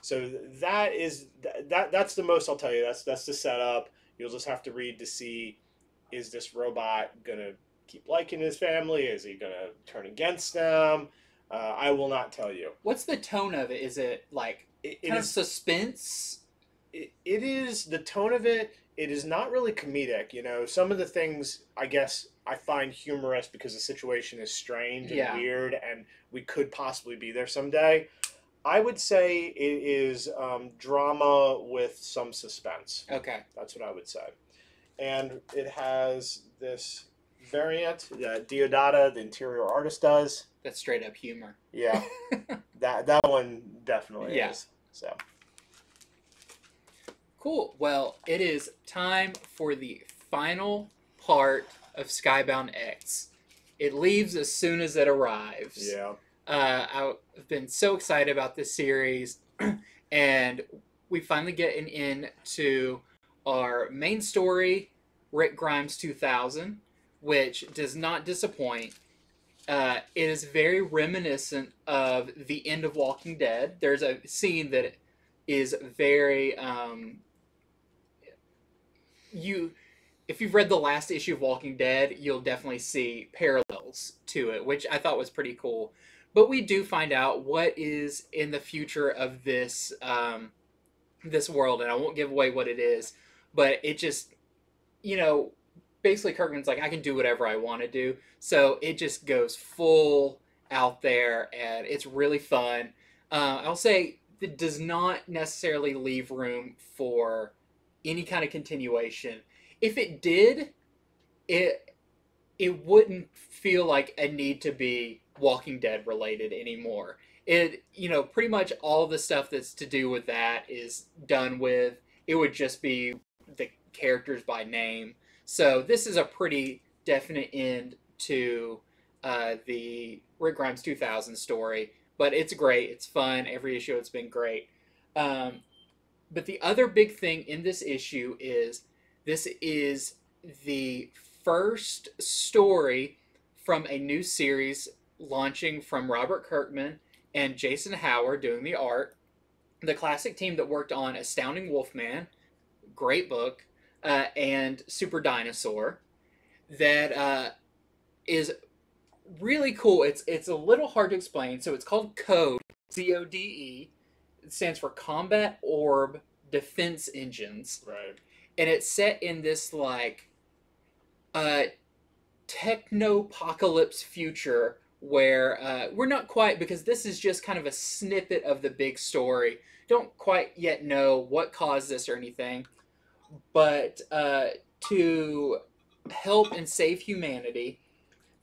So that's the most I'll tell you. That's the setup. You'll just have to read to see, is this robot going to keep liking his family? Is he going to turn against them? I will not tell you. What's the tone of it? Is it like kind of suspense? It is. The tone of it, it is not really comedic. You know, some of the things, I guess, I find humorous because the situation is strange and weird and we could possibly be there someday. I would say it is drama with some suspense. Okay. That's what I would say. And it has this variant that Diodata, the interior artist, does. That's straight up humor. Yeah. that one definitely is. So. Cool. Well, it is time for the final part of Skybound X. It leaves as soon as it arrives. Yeah. I've been so excited about this series, and we finally get an end to our main story, Rick Grimes 2000, which does not disappoint. It is very reminiscent of the end of Walking Dead. There's a scene that is very, if you've read the last issue of Walking Dead, you'll definitely see parallels to it, which I thought was pretty cool. But we do find out what is in the future of this this world, and I won't give away what it is. But it just, you know, basically Kirkman's like, I can do whatever I want to do. So it just goes full out there, and it's really fun. I'll say it does not necessarily leave room for any kind of continuation. If it did, it wouldn't feel like a need to be Walking Dead related anymore. It, you know, pretty much all the stuff that's to do with that is done with. It would just be the characters by name. So this is a pretty definite end to the Rick Grimes 2000 story, but it's great. It's fun. Every issue it's been great. But the other big thing in this issue is this is the first story from a new series launching from Robert Kirkman and Jason Howard doing the art, the classic team that worked on Astounding Wolfman, great book, and Super Dinosaur, that is really cool. It's a little hard to explain. So it's called CODE, C-O-D-E. It stands for Combat Orb Defense Engines. Right. And it's set in this, like, techno-apocalypse future where we're not quite, because this is just kind of a snippet of the big story. Don't quite yet know what caused this or anything, but to help and save humanity,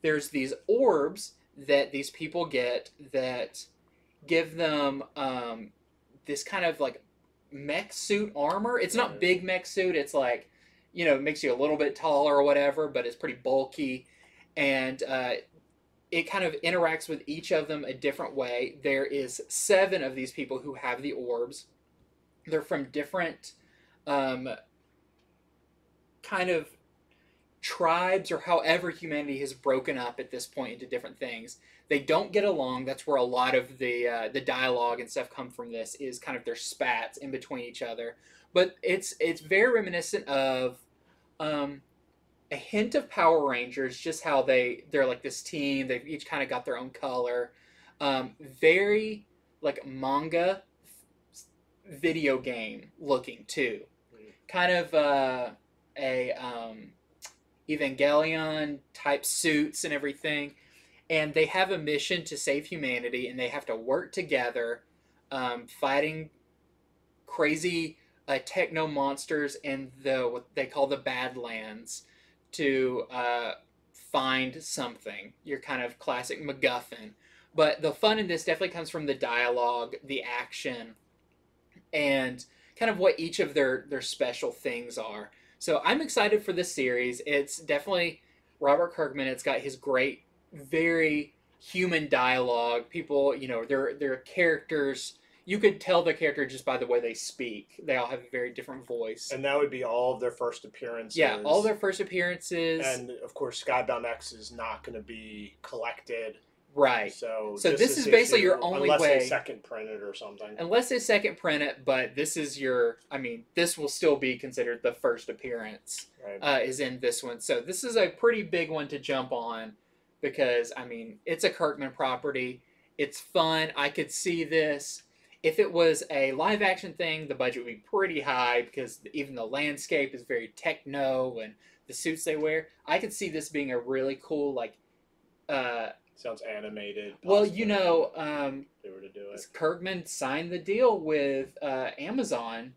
there's these orbs that these people get that give them this kind of like mech suit armor. It's not big mech suit. It's like, you know, makes you a little bit taller or whatever, but it's pretty bulky. And it kind of interacts with each of them a different way. There is 7 of these people who have the orbs. They're from different kind of tribes, or however humanity has broken up at this point into different things. They don't get along. That's where a lot of the dialogue and stuff come from. This is kind of their spats in between each other. But it's very reminiscent of a hint of Power Rangers, just how they're like this team. They've each kind of got their own color. Very like manga video game looking too. Kind of Evangelion type suits and everything, and they have a mission to save humanity, and they have to work together, fighting crazy techno monsters in what they call the Badlands to find something. Your kind of classic MacGuffin, but the fun in this definitely comes from the dialogue, the action, and kind of what each of their special things are. So I'm excited for this series. It's definitely Robert Kirkman. It's got his great, very human dialogue. People, you know, their characters. You could tell the character just by the way they speak. They all have a very different voice. And that would be all of their first appearances. Yeah, all their first appearances. And of course, Skybound X is not going to be collected. Right. So this is basically your only way. Unless they second print it or something. Unless they second print it, but this is your, I mean, this will still be considered the first appearance, right. Is in this one. So this is a pretty big one to jump on because, I mean, it's a Kirkman property. It's fun. I could see this. If it was a live action thing, the budget would be pretty high because even the landscape is very techno and the suits they wear. I could see this being a really cool, like, sounds animated. Well, you know, they were to do it. Kirkman signed the deal with Amazon,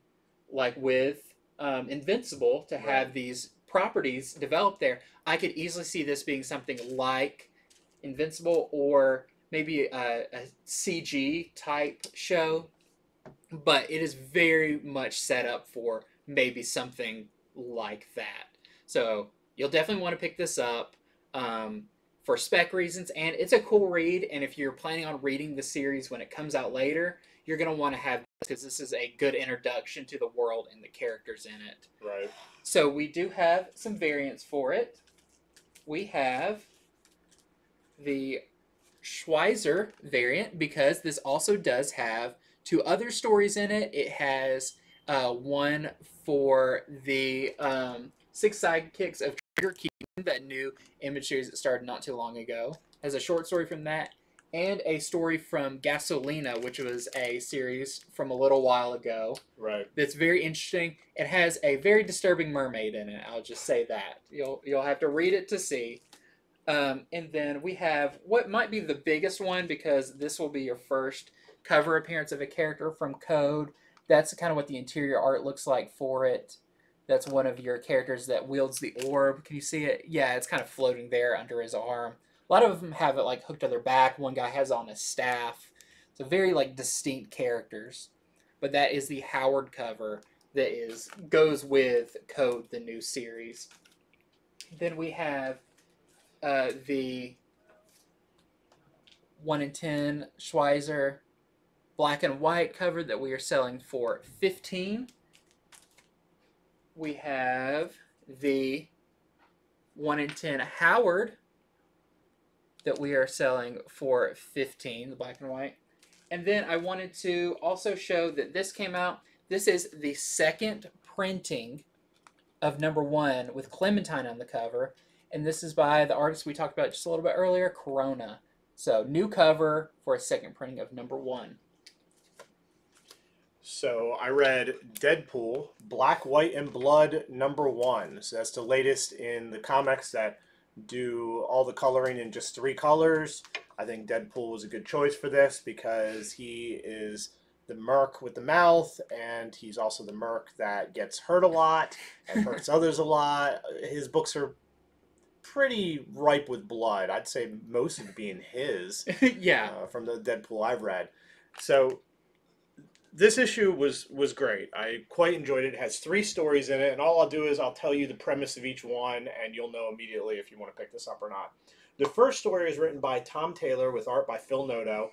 like with Invincible, to have these properties developed there. I could easily see this being something like Invincible, or maybe a CG type show. But it is very much set up for maybe something like that. So you'll definitely want to pick this up. For spec reasons, and it's a cool read, and if you're planning on reading the series when it comes out later, you're going to want to have this, because this is a good introduction to the world and the characters in it. Right. So we do have some variants for it. We have the Schweizer variant, because this also does have two other stories in it. It has one for the six sidekicks of Trigger Keep, that new Image series that started not too long ago, has a short story from that, and a story from Gasolina, which was a series from a little while ago. Right. That's very interesting. It has a very disturbing mermaid in it. I'll just say that. You'll have to read it to see. And then we have what might be the biggest one, because this will be your first cover appearance of a character from Code. That's kind of what the interior art looks like for it. That's one of your characters that wields the orb. Can you see it? Yeah, it's kind of floating there under his arm. A lot of them have it like hooked to their back. One guy has it on his staff. So very like distinct characters. But that is the Howard cover that goes with Code, the new series. Then we have the 1 in 10 Schweizer black and white cover that we are selling for $15. We have the 1 in 10 Howard that we are selling for $15, the black and white. And then I wanted to also show that this came out. This is the second printing of #1 with Clementine on the cover. And this is by the artist we talked about just a little bit earlier, Corona. So new cover for a second printing of #1. So I read Deadpool, Black, White, and Blood #1. So that's the latest in the comics that do all the coloring in just 3 colors. I think Deadpool was a good choice for this because he is the merc with the mouth, and he's also the merc that gets hurt a lot and hurts others a lot. His books are pretty ripe with blood. I'd say most of it being his. Yeah. From the Deadpool I've read. So this issue was great. I quite enjoyed it. It has 3 stories in it, and all I'll do is I'll tell you the premise of each one, and you'll know immediately if you want to pick this up or not. The first story is written by Tom Taylor with art by Phil Noto,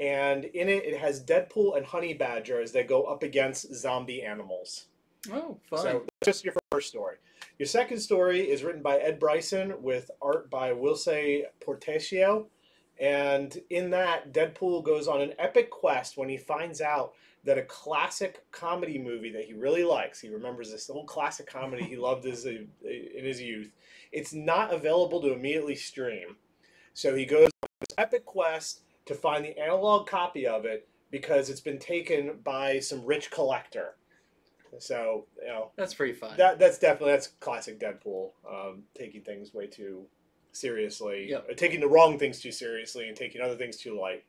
and in it, it has Deadpool and Honey Badger as they go up against zombie animals. Oh, fun. So that's just your first story. Your second story is written by Ed Bryson with art by Wilsey Portacio. And in that, Deadpool goes on an epic quest when he finds out that a classic comedy movie that he really likes, he remembers this old classic comedy he loved in his youth, it's not available to immediately stream. So he goes on this epic quest to find the analog copy of it because it's been taken by some rich collector. So, you know. That's pretty fun. That's classic Deadpool, taking things way too seriously. Yep. Taking the wrong things too seriously and taking other things too light.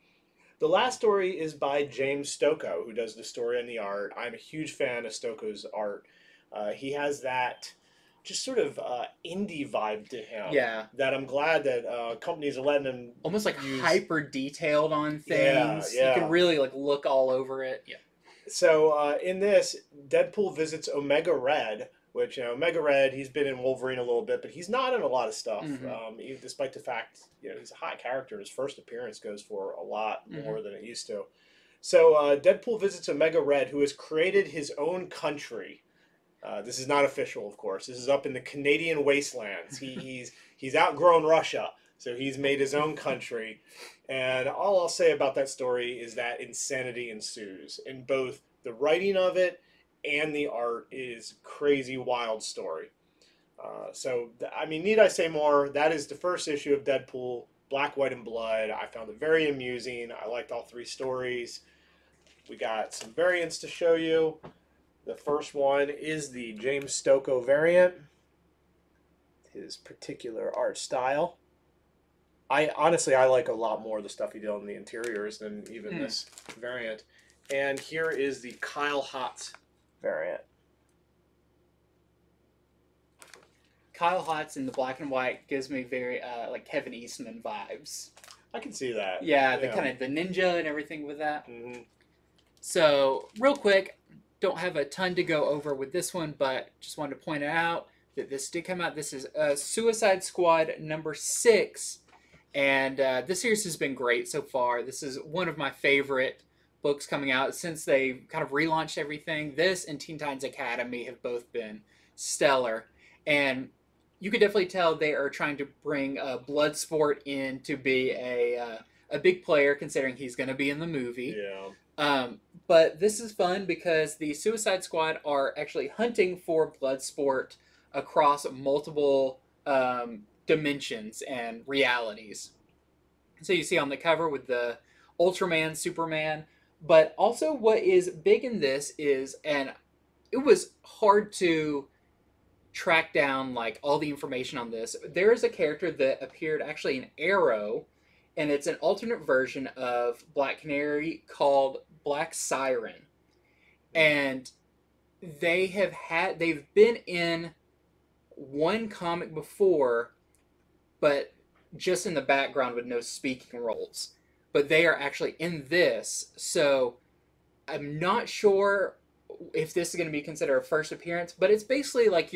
The last story is by James Stokoe, who does the story and the art. I'm a huge fan of Stokoe's art. He has that just sort of indie vibe to him. Yeah. That I'm glad that companies are letting him almost like use... hyper detailed on things. Yeah, yeah. You can really like look all over it. Yeah. So in this, Deadpool visits Omega Red, which, you know, Omega Red, he's been in Wolverine a little bit, but he's not in a lot of stuff, mm-hmm. Despite the fact, you know, he's a hot character. His first appearance goes for a lot more than it used to. So Deadpool visits Omega Red, who has created his own country. This is not official, of course. This is up in the Canadian wastelands. He's outgrown Russia, so he's made his own country. And all I'll say about that story is that insanity ensues in both the writing of it and the art is crazy, wild story. I mean, need I say more? That is the first issue of Deadpool, Black, White, and Blood. I found it very amusing. I liked all three stories. We got some variants to show you. The first one is the James Stokoe variant. His particular art style. I honestly like a lot more of the stuff he did on the interiors than even this variant. And here is the Kyle Hotz variant. Kyle Hotz in the black and white gives me very like Kevin Eastman vibes. I can see that. Yeah, the kind of the ninja and everything with that. Mm-hmm. So real quick, don't have a ton to go over with this one, but just wanted to point out that this did come out. This is Suicide Squad #6. And this series has been great so far. This is one of my favorite books coming out since they kind of relaunched everything. This and Teen Titans Academy have both been stellar. And you could definitely tell they are trying to bring Bloodsport in to be a big player, considering he's going to be in the movie. Yeah. But this is fun because the Suicide Squad are actually hunting for Bloodsport across multiple... dimensions and realities. So you see on the cover with the Ultraman, Superman, but also what is big in this is, and it was hard to track down like all the information on this, there is a character that appeared actually in Arrow, and it's an alternate version of Black Canary called Black Siren. And they've been in one comic before, but just in the background with no speaking roles. But they are actually in this, so I'm not sure if this is going to be considered a first appearance, but it's basically like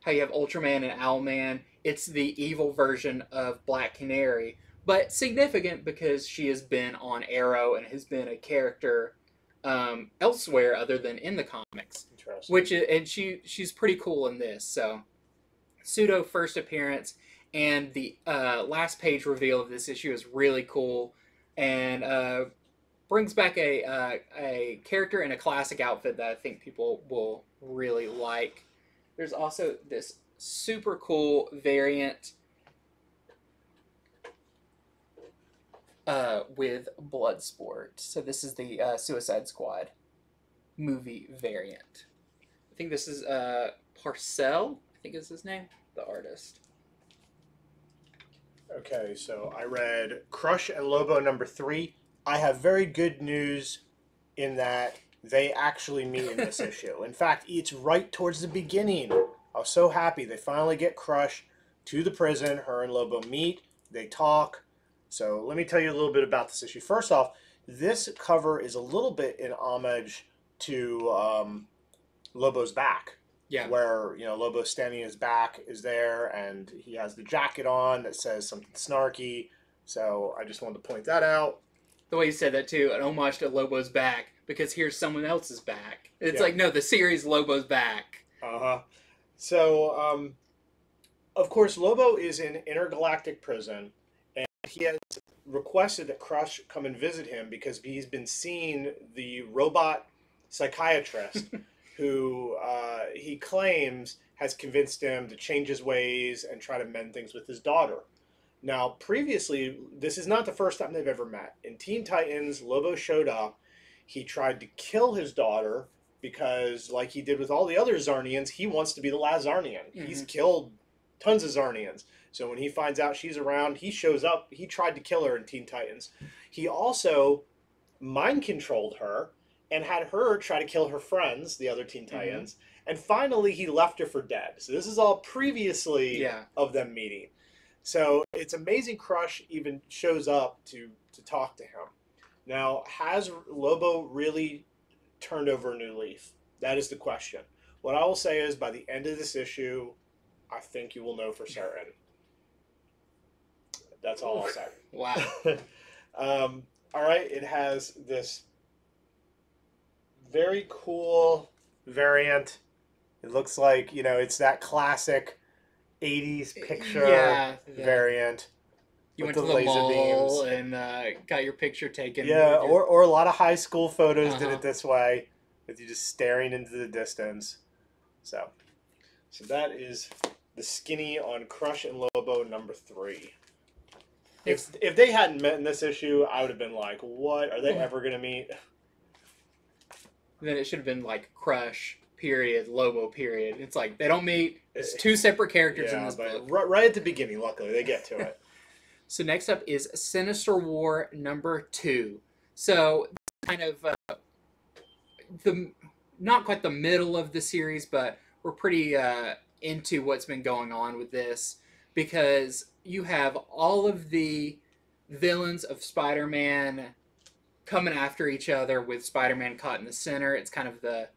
how you have Ultraman and Owlman. It's the evil version of Black Canary, but significant because she has been on Arrow and has been a character elsewhere other than in the comics. Interesting. She's pretty cool in this, so pseudo first appearance. And the last page reveal of this issue is really cool, and brings back a character in a classic outfit that I think people will really like. There's also this super cool variant with Bloodsport. So this is the Suicide Squad movie variant. I think this is Parcell, I think is his name, the artist. Okay, so I read Crush and Lobo #3. I have very good news in that they actually meet in this issue. In fact, it's right towards the beginning. I was so happy. They finally get Crush to the prison. Her and Lobo meet. They talk. So let me tell you a little bit about this issue. First off, this cover is a little bit in homage to Lobo's back. Yeah. Where, you know, Lobo standing his back is there, and he has the jacket on that says something snarky. So I just wanted to point that out. The way you said that, too, an homage to Lobo's back, because here's someone else's back. It's like, no, the series Lobo's back. Uh-huh. So, of course, Lobo is in intergalactic prison, and he has requested that Crush come and visit him because he's been seeing the robot psychiatrist who he claims has convinced him to change his ways and try to mend things with his daughter. Now, previously, this is not the first time they've ever met. In Teen Titans, Lobo showed up. He tried to kill his daughter because, like he did with all the other Zarnians, he wants to be the last Zarnian. Mm-hmm. He's killed tons of Zarnians. So when he finds out she's around, he shows up. He tried to kill her in Teen Titans. He also mind-controlled her and had her try to kill her friends, the other Teen Titans. Mm-hmm. And finally, he left her for dead. So this is all previously of them meeting. So it's amazing Crush even shows up to talk to him. Now, has Lobo really turned over a new leaf? That is the question. What I will say is, by the end of this issue, I think you will know for certain. That's all I'll say. Wow. All right, it has this very cool variant. It looks like, you know, it's that classic 80s picture variant. You went to the laser mall beams and got your picture taken. Yeah, or a lot of high school photos did it this way, with you just staring into the distance. So that is the skinny on Crush and Lobo #3. If they hadn't met in this issue, I would have been like, what? Are they ever going to meet? Then it should have been like Crush, period, Lobo, period. It's like, they don't meet. It's two separate characters in this book. Right at the beginning, luckily, they get to it. So next up is Sinister War #2. So kind of not quite the middle of the series, but we're pretty into what's been going on with this, because you have all of the villains of Spider-Man coming after each other with Spider-Man caught in the center. It's kind of the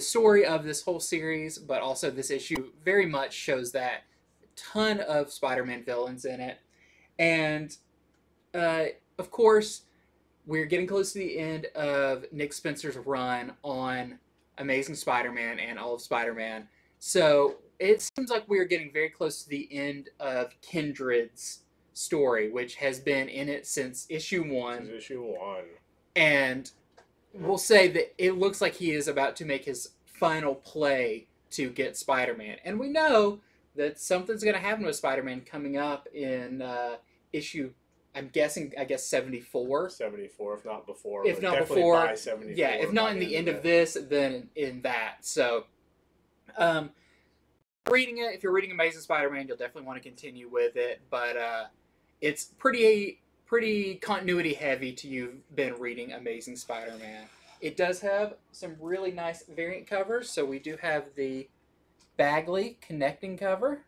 story of this whole series, but also this issue very much shows that. Ton of Spider-Man villains in it. And, of course, we're getting close to the end of Nick Spencer's run on Amazing Spider-Man and all of Spider-Man. So it seems like we are getting very close to the end of Kindred's story, which has been in it since issue 1. Since issue 1. And we'll say that it looks like he is about to make his final play to get Spider-Man. And we know that something's going to happen with Spider-Man coming up in issue, I guess 74. 74, if not before. If not before. By 74, yeah, if not in the end of this, then in that. So, reading it, if you're reading Amazing Spider-Man, you'll definitely want to continue with it. But it's pretty continuity heavy to you've been reading Amazing Spider-Man. It does have some really nice variant covers. So we do have the Bagley connecting cover.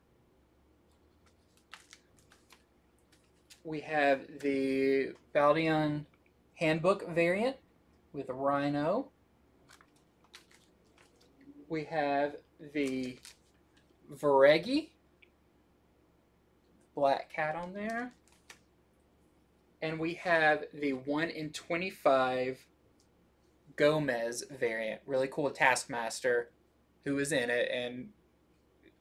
We have the Baldion handbook variant with Rhino. We have the Varegi Black Cat on there. And we have the 1 in 25 Gomez variant. Really cool Taskmaster who is in it, and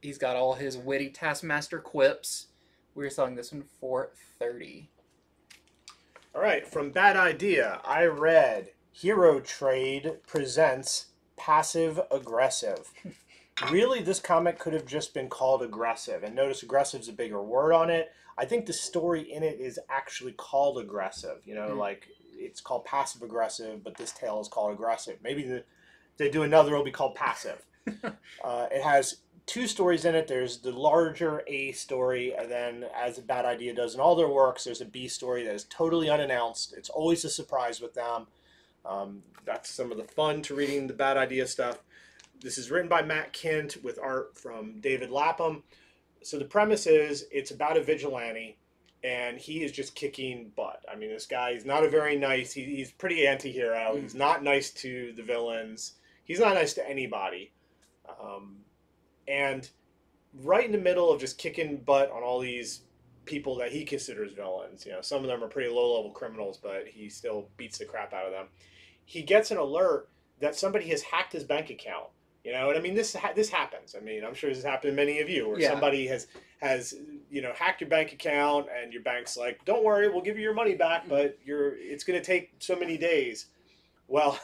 he's got all his witty Taskmaster quips. We were selling this one for $30. All right, from Bad Idea, I read Hero Trade presents Passive Aggressive. Really, this comic could have just been called Aggressive. And notice aggressive's a bigger word on it. I think the story in it is actually called Aggressive. You know, like it's called Passive Aggressive, but this tale is called Aggressive. Maybe they do another, it'll be called Passive. It has two stories in it. There's the larger A story, and then, as a Bad Idea does in all their works, there's a B story that is totally unannounced. It's always a surprise with them. That's some of the fun to reading the Bad Idea stuff. This is written by Matt Kent with art from David Lapham. So the premise is it's about a vigilante, and he is just kicking butt. I mean, this guy is not a very nice. He's pretty anti-hero. He's not nice to the villains. He's not nice to anybody. And right in the middle of just kicking butt on all these people that he considers villains, you know, some of them are pretty low-level criminals, but he still beats the crap out of them. He gets an alert that somebody has hacked his bank account. You know, and I mean, this happens. I mean, I'm sure this has happened to many of you, where somebody has you know, hacked your bank account, and your bank's like, "Don't worry, we'll give you your money back, but it's going to take so many days." Well,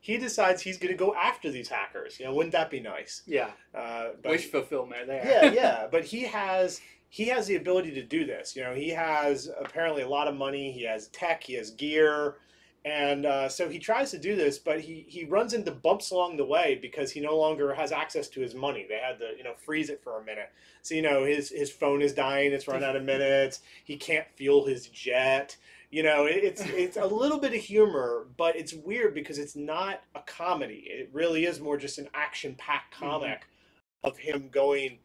he decides he's going to go after these hackers. You know, wouldn't that be nice? Yeah. But, wish fulfillment there. Yeah, yeah. But he has the ability to do this. You know, he has apparently a lot of money. He has tech. He has gear. And so he tries to do this, but he runs into bumps along the way because he no longer has access to his money. They had to, you know, freeze it for a minute. So, you know, his phone is dying. It's run out of minutes. He can't fuel his jet. You know, it's a little bit of humor, but it's weird because it's not a comedy. It really is more just an action-packed comic of him going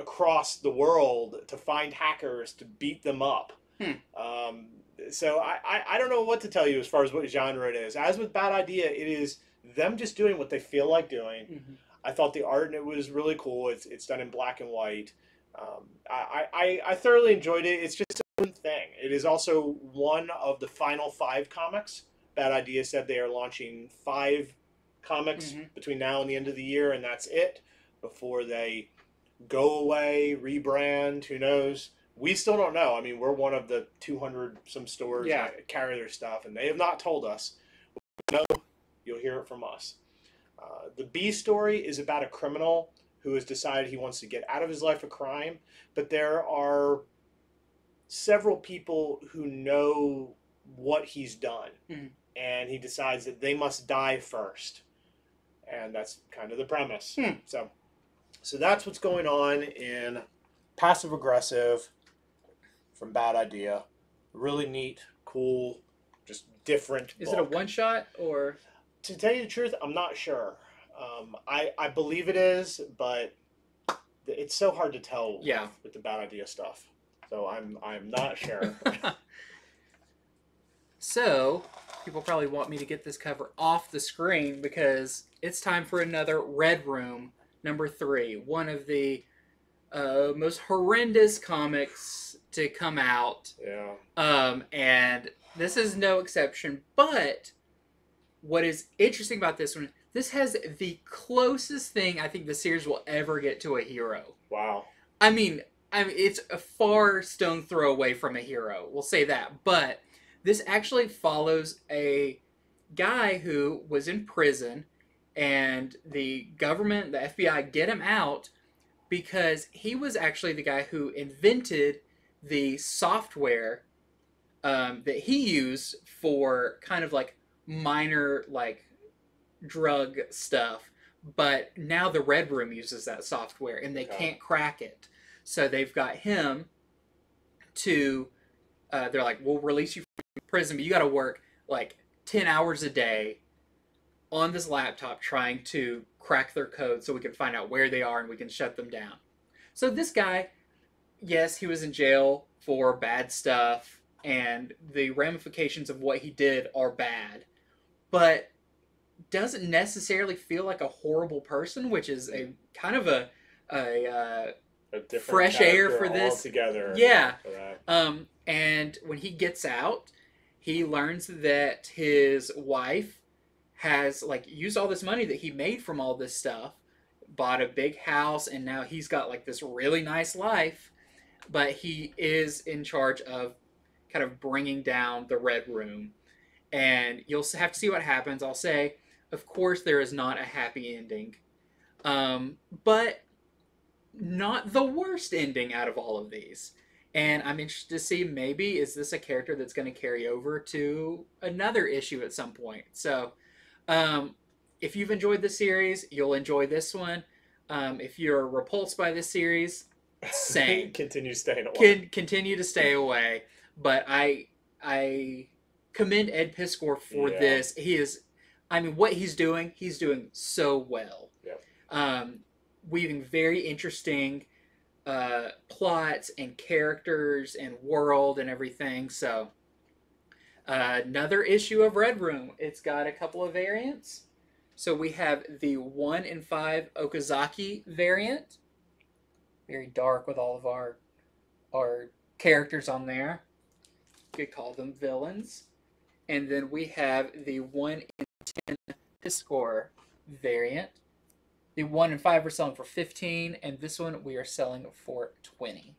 across the world to find hackers to beat them up. So I don't know what to tell you as far as what genre it is. As with Bad Idea, it is them just doing what they feel like doing. I thought the art in it was really cool. It's done in black and white. I thoroughly enjoyed it. It's just one thing. It is also one of the final 5 comics. Bad Idea said they are launching 5 comics between now and the end of the year, and that's it. Before they go away, rebrand, who knows. We still don't know. I mean, we're one of the 200-some stores that carry their stuff, and they have not told us. No, you'll hear it from us. The B story is about a criminal who has decided he wants to get out of his life of crime, but there are several people who know what he's done, and he decides that they must die first. And that's kind of the premise. So that's what's going on in Passive-Aggressive from Bad Idea. Really neat, cool, just different book. Is it a one-shot or? To tell you the truth, I'm not sure. I believe it is, but it's so hard to tell with the Bad Idea stuff. So I'm not sure. So people probably want me to get this cover off the screen because it's time for another Red Room #3, one of the most horrendous comics to come out. Yeah. And this is no exception. But what is interesting about this one, this has the closest thing I think the series will ever get to a hero. Wow. I mean, it's a far stone throw away from a hero. We'll say that. But this actually follows a guy who was in prison, and the government, the FBI, get him out, because he was actually the guy who invented the software that he used for kind of like minor like drug stuff. But now the Red Room uses that software and they can't crack it. So they've got him to, they're like, we'll release you from prison, but you got to work like 10 hours a day on this laptop trying to crack their code so we can find out where they are and we can shut them down. So this guy, yes, he was in jail for bad stuff, and the ramifications of what he did are bad, but doesn't necessarily feel like a horrible person, which is a kind of a different fresh air for this altogether. Yeah. Right. And when he gets out, he learns that his wife has like used all this money that he made from all this stuff, bought a big house, and now he's got like this really nice life, but he is in charge of kind of bringing down the Red Room. And you'll have to see what happens. I'll say, of course, there is not a happy ending, but not the worst ending out of all of these. And I'm interested to see, maybe is this a character that's going to carry over to another issue at some point? So if you've enjoyed the series, you'll enjoy this one. If you're repulsed by this series, same. Continue staying away. Continue to stay away. But I commend Ed Piskor for this. He is, I mean, what he's doing so well. Yeah. Weaving very interesting plots and characters and world and everything. So another issue of Red Room. It's got a couple of variants. So we have the 1 in 5 Okazaki variant. Very dark with all of our characters on there. You could call them villains. And then we have the 1 in 10 Piskor variant. The 1 and 5 we're selling for $15, and this one we are selling for $20.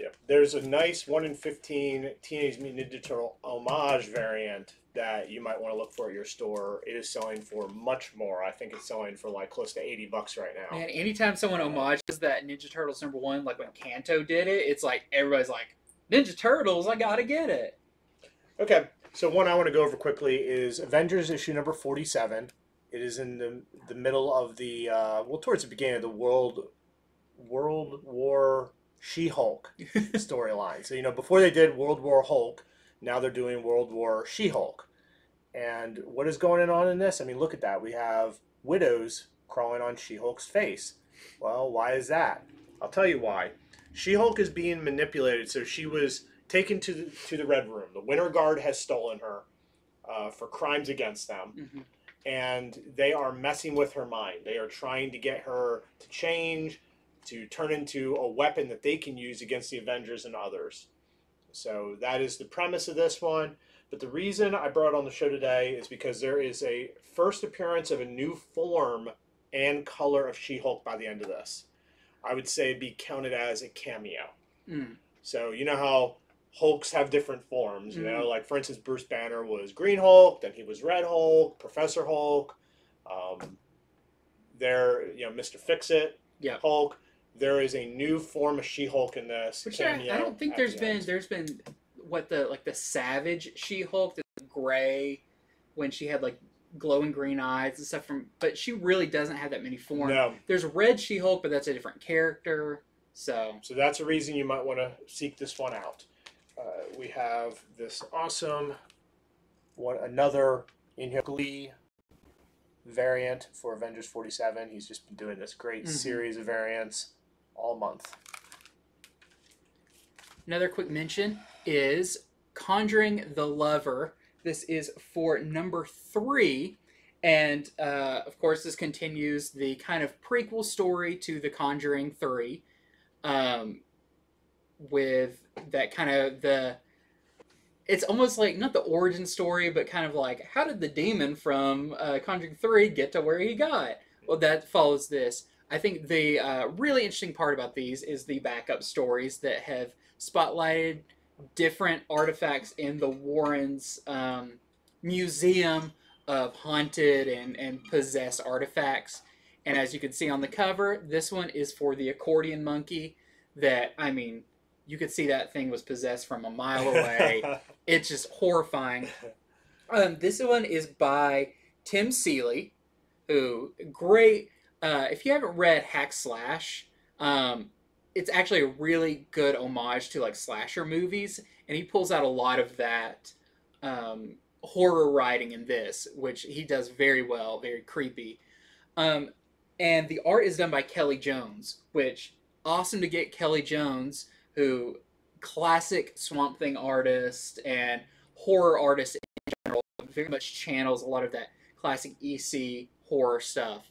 Yeah, there's a nice 1 in 15 Teenage Mutant Ninja Turtle homage variant that you might want to look for at your store. It is selling for much more. I think it's selling for like close to $80 right now. And anytime someone homages that Ninja Turtles #1, like when Kanto did it, it's like everybody's like, Ninja Turtles, I gotta get it. Okay, so one I want to go over quickly is Avengers issue number 47. It is in the middle of the well, towards the beginning of the World War She-Hulk storyline. So, you know, before they did World War Hulk, now they're doing World War She-Hulk. And what is going on in this? I mean, look at that. We have widows crawling on She-Hulk's face. Well, why is that? I'll tell you why. She-Hulk is being manipulated. So she was taken to the Red Room. The Winter Guard has stolen her for crimes against them. Mm-hmm. And they are messing with her mind. They are trying to get her to change, to turn into a weapon that they can use against the Avengers and others. So that is the premise of this one. But the reason I brought on the show today is because there is a first appearance of a new form and color of She-Hulk by the end of this. I would say it'd be counted as a cameo. Mm. So you know how Hulks have different forms, you mm-hmm. know? Like, for instance, Bruce Banner was Green Hulk, then he was Red Hulk, Professor Hulk, you know, Mr. Fix-It, yeah. Hulk. There is a new form of She-Hulk in this. Which I don't think there's been what the Savage She-Hulk, the gray, when she had like glowing green eyes and stuff from, but she really doesn't have that many forms. No. There's Red She-Hulk, but that's a different character. So that's a reason you might want to seek this one out. We have this awesome another Inhugly variant for Avengers 47. He's just been doing this great mm-hmm. series of variants all month. Another quick mention is Conjuring the Lover. This is for #3, and of course this continues the kind of prequel story to the Conjuring 3, with that kind of it's almost like not the origin story, but kind of like how did the demon from Conjuring 3 get to where he got? Well, that follows this. I think the really interesting part about these is the backup stories that have spotlighted different artifacts in the Warrens' museum of haunted and possessed artifacts. And as you can see on the cover, this one is for the accordion monkey that, I mean, you could see that thing was possessed from a mile away. It's just horrifying. This one is by Tim Seeley, who, great... if you haven't read Hack Slash, it's actually a really good homage to like slasher movies, and he pulls out a lot of that horror writing in this, which he does very well, very creepy. And the art is done by Kelly Jones, which awesome to get Kelly Jones, who classic Swamp Thing artist and horror artist in general, very much channels a lot of that classic EC horror stuff.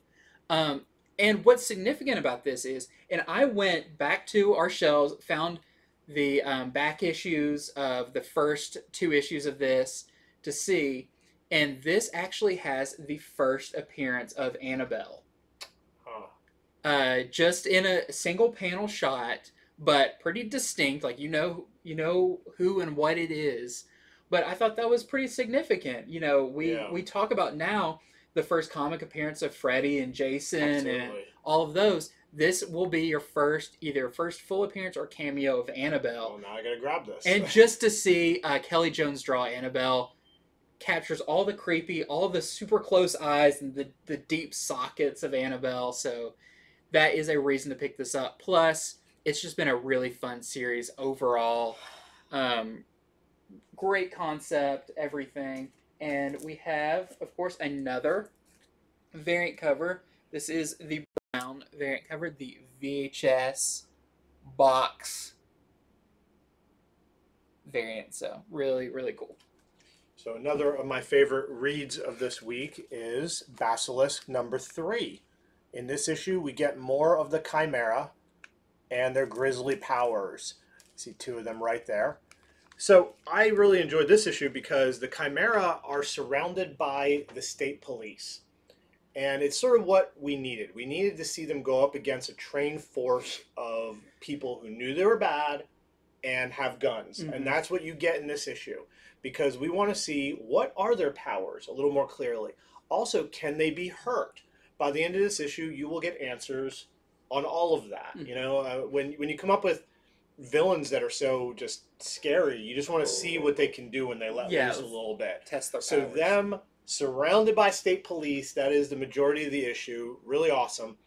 And what's significant about this is, and I went back to our shelves, found the back issues of the first 2 issues of this to see, and this actually has the first appearance of Annabelle. Huh. Just in a single panel shot, but pretty distinct, like you know who and what it is. But I thought that was pretty significant. You know, we talk about now the first comic appearance of Freddy and Jason Absolutely. And all of those. This will be your first full appearance or cameo of Annabelle. Oh, now I gotta grab this. And just to see Kelly Jones draw Annabelle, captures all the creepy, all the super close eyes and the deep sockets of Annabelle. So that is a reason to pick this up. Plus, it's just been a really fun series overall. Great concept, everything. And we have, of course, another variant cover. This is the brown variant cover, the VHS box variant. So really, really cool. So another of my favorite reads of this week is Basilisk #3. In this issue, we get more of the Chimera and their grisly powers. See 2 of them right there. So I really enjoyed this issue because the Chimera are surrounded by the state police. And it's sort of what we needed. We needed to see them go up against a trained force of people who knew they were bad and have guns. Mm-hmm. And that's what you get in this issue. Because we want to see what are their powers a little more clearly. Also, can they be hurt? By the end of this issue, you will get answers on all of that. Mm-hmm. You know, when you come up with villains that are so just scary, you just want to see what they can do when they let loose a little bit. Test their powers. So them... surrounded by state police, that is the majority of the issue. Really awesome.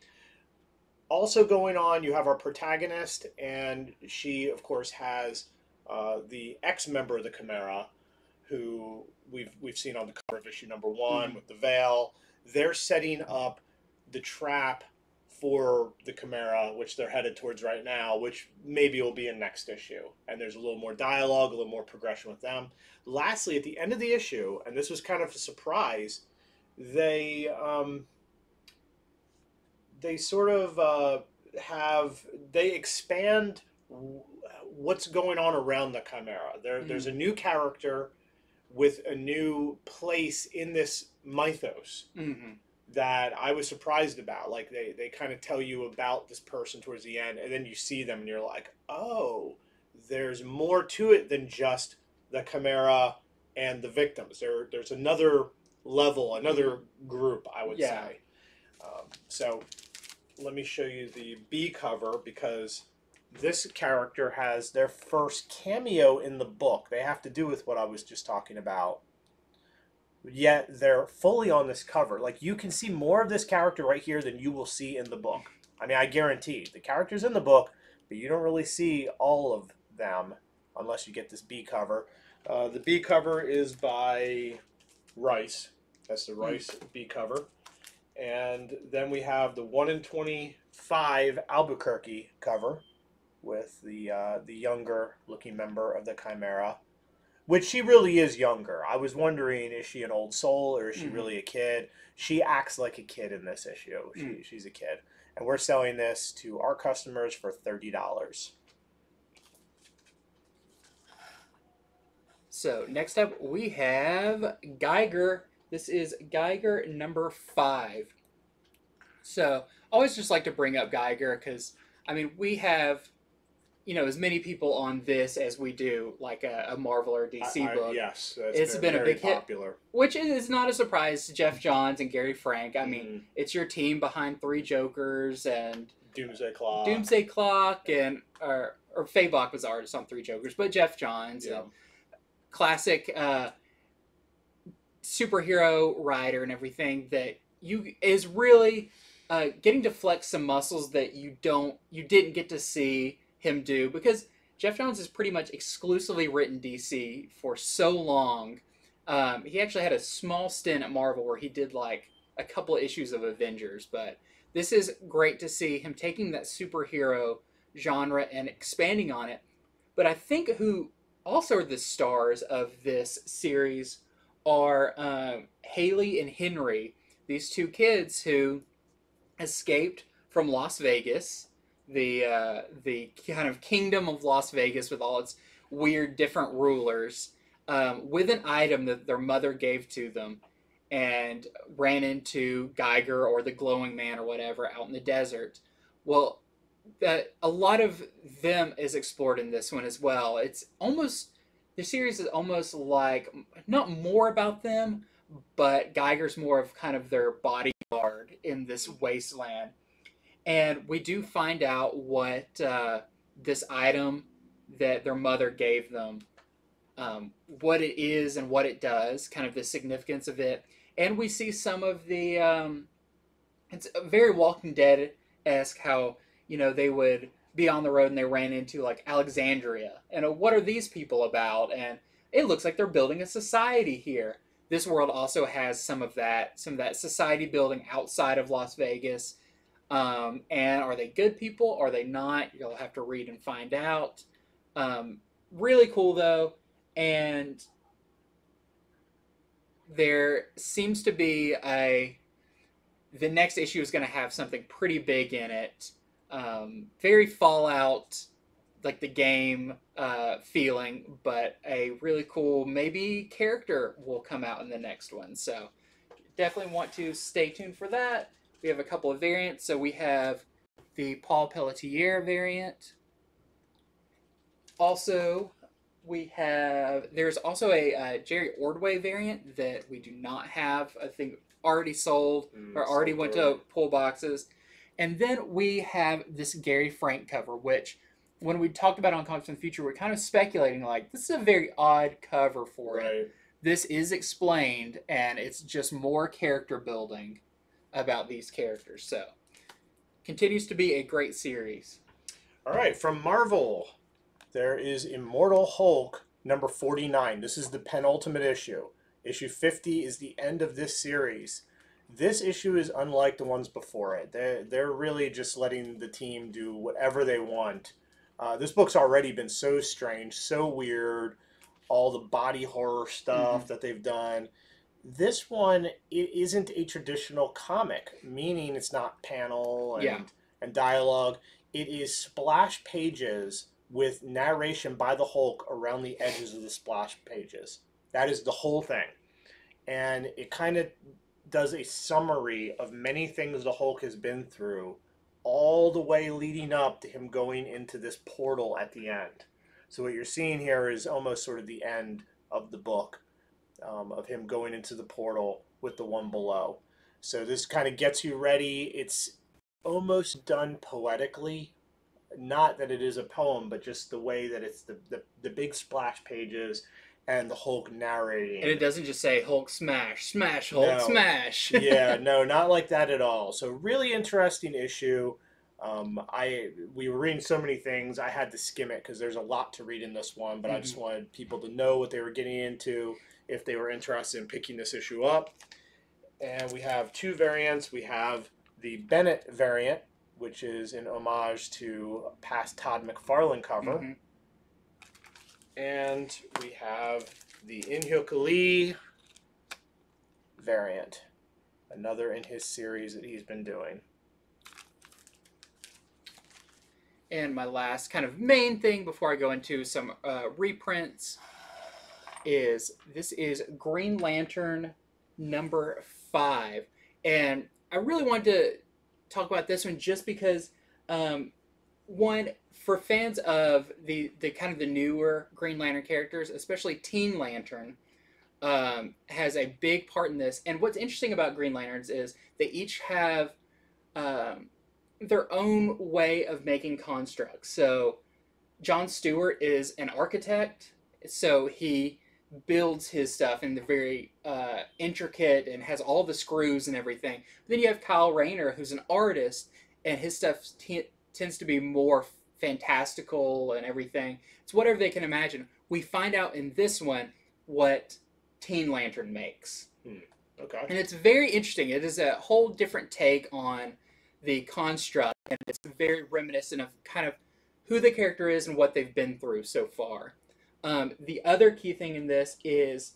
Also going on, you have our protagonist, and she, of course, has the ex-member of the Chimera, who we've seen on the cover of issue number 1 with the veil. They're setting up the trap for the Chimera, which they're headed towards right now, which maybe will be in next issue. And there's a little more dialogue, a little more progression with them. Lastly, at the end of the issue, and this was kind of a surprise, they expand what's going on around the Chimera. There's a new character with a new place in this mythos. Mm-hmm. That I was surprised about. Like, they kind of tell you about this person towards the end, and then you see them, and you're like, oh, there's more to it than just the Chimera and the victims. There's another level, another group, I would say. So let me show you the B cover, because this character has their first cameo in the book. They have to do with what I was just talking about. Yet they're fully on this cover. Like, you can see more of this character right here than you will see in the book. I mean, I guarantee the character's in the book, but you don't really see all of them unless you get this B cover. The B cover is by Rice. That's the Rice B cover. And then we have the 1 in 25 Albuquerque cover with the younger looking member of the Chimera. Which she really is younger. I was wondering, is she an old soul or is she really a kid? She acts like a kid in this issue. She's a kid. And we're selling this to our customers for $30. So next up we have Geiger. This is Geiger number 5. So I always just like to bring up Geiger because, I mean, we have... you know, as many people on this as we do, like a Marvel or DC book. Yes, it's been a big popular hit, which is not a surprise to Jeff Johns and Gary Frank. I mean, it's your team behind 3 Jokers and Doomsday Clock, and or Fabok was the artist on 3 Jokers, but Jeff Johns, and classic superhero writer and everything that is really getting to flex some muscles that you didn't get to see him do, because Jeff Johns has pretty much exclusively written DC for so long. He actually had a small stint at Marvel where he did like a couple issues of Avengers, but this is great to see him taking that superhero genre and expanding on it. But I think who also are the stars of this series are Haley and Henry, these two kids who escaped from Las Vegas, the kind of kingdom of Las Vegas with all its weird different rulers, with an item that their mother gave to them, and ran into Geiger or the glowing man or whatever out in the desert. Well, a lot of them is explored in this one as well. It's almost, the series is almost like, not more about them, but Geiger's more of kind of their bodyguard in this wasteland. And we do find out what this item that their mother gave them, what it is and what it does, kind of the significance of it. And we see some of the, it's very Walking Dead-esque how, you know, they would be on the road and they ran into like Alexandria. And what are these people about? And it looks like they're building a society here. This world also has some of that society building outside of Las Vegas. And are they good people? Are they not? You'll have to read and find out. Really cool though. And there seems to be the next issue is going to have something pretty big in it. Very Fallout, like the game, feeling, but a really cool, maybe character will come out in the next one. So definitely want to stay tuned for that. We have a couple of variants. So we have the Paul Pelletier variant. Also, we have, there's also a Jerry Ordway variant that we do not have. I think already sold or already went to pull boxes. And then we have this Gary Frank cover, which when we talked about on Comics in the Future, we're kind of speculating like, this is a very odd cover for it. This is explained, and it's just more character building about these characters. So, continues to be a great series. All right, from Marvel, there is Immortal Hulk number 49. This is the penultimate issue. Issue 50 is the end of this series. This issue is unlike the ones before it. They're really just letting the team do whatever they want. This book's already been so strange, so weird, all the body horror stuff that they've done. This one, it isn't a traditional comic, meaning it's not panel and, and dialogue. It is splash pages with narration by the Hulk around the edges of the splash pages. That is the whole thing. And it kind of does a summary of many things the Hulk has been through all the way leading up to him going into this portal at the end. So what you're seeing here is almost sort of the end of the book, of him going into the portal with the one below. So this kind of gets you ready. It's almost done poetically. Not that it is a poem, but just the way that it's the big splash pages and the Hulk narrating. And it doesn't just say Hulk smash, smash, Hulk smash. Yeah, no, not like that at all. So really interesting issue. We were reading so many things, I had to skim it because there's a lot to read in this one, but I just wanted people to know what they were getting into if they were interested in picking this issue up. And we have two variants. We have the Bennett variant, which is an homage to a past Todd McFarlane cover. And we have the Inhyo Kali variant, another in his series that he's been doing. And my last kind of main thing before I go into some reprints is this is Green Lantern number 5. And I really wanted to talk about this one just because, one, for fans of the kind of the newer Green Lantern characters, especially Teen Lantern, has a big part in this. And what's interesting about Green Lanterns is they each have their own way of making constructs. So John Stewart is an architect, so he builds his stuff in the very intricate and has all the screws and everything. But then you have Kyle Rayner, who's an artist, and his stuff tends to be more fantastical and everything. It's whatever they can imagine. We find out in this one what Teen Lantern makes. Okay. And it's very interesting. It is a whole different take on the construct, and it's very reminiscent of kind of who the character is and what they've been through so far. The other key thing in this is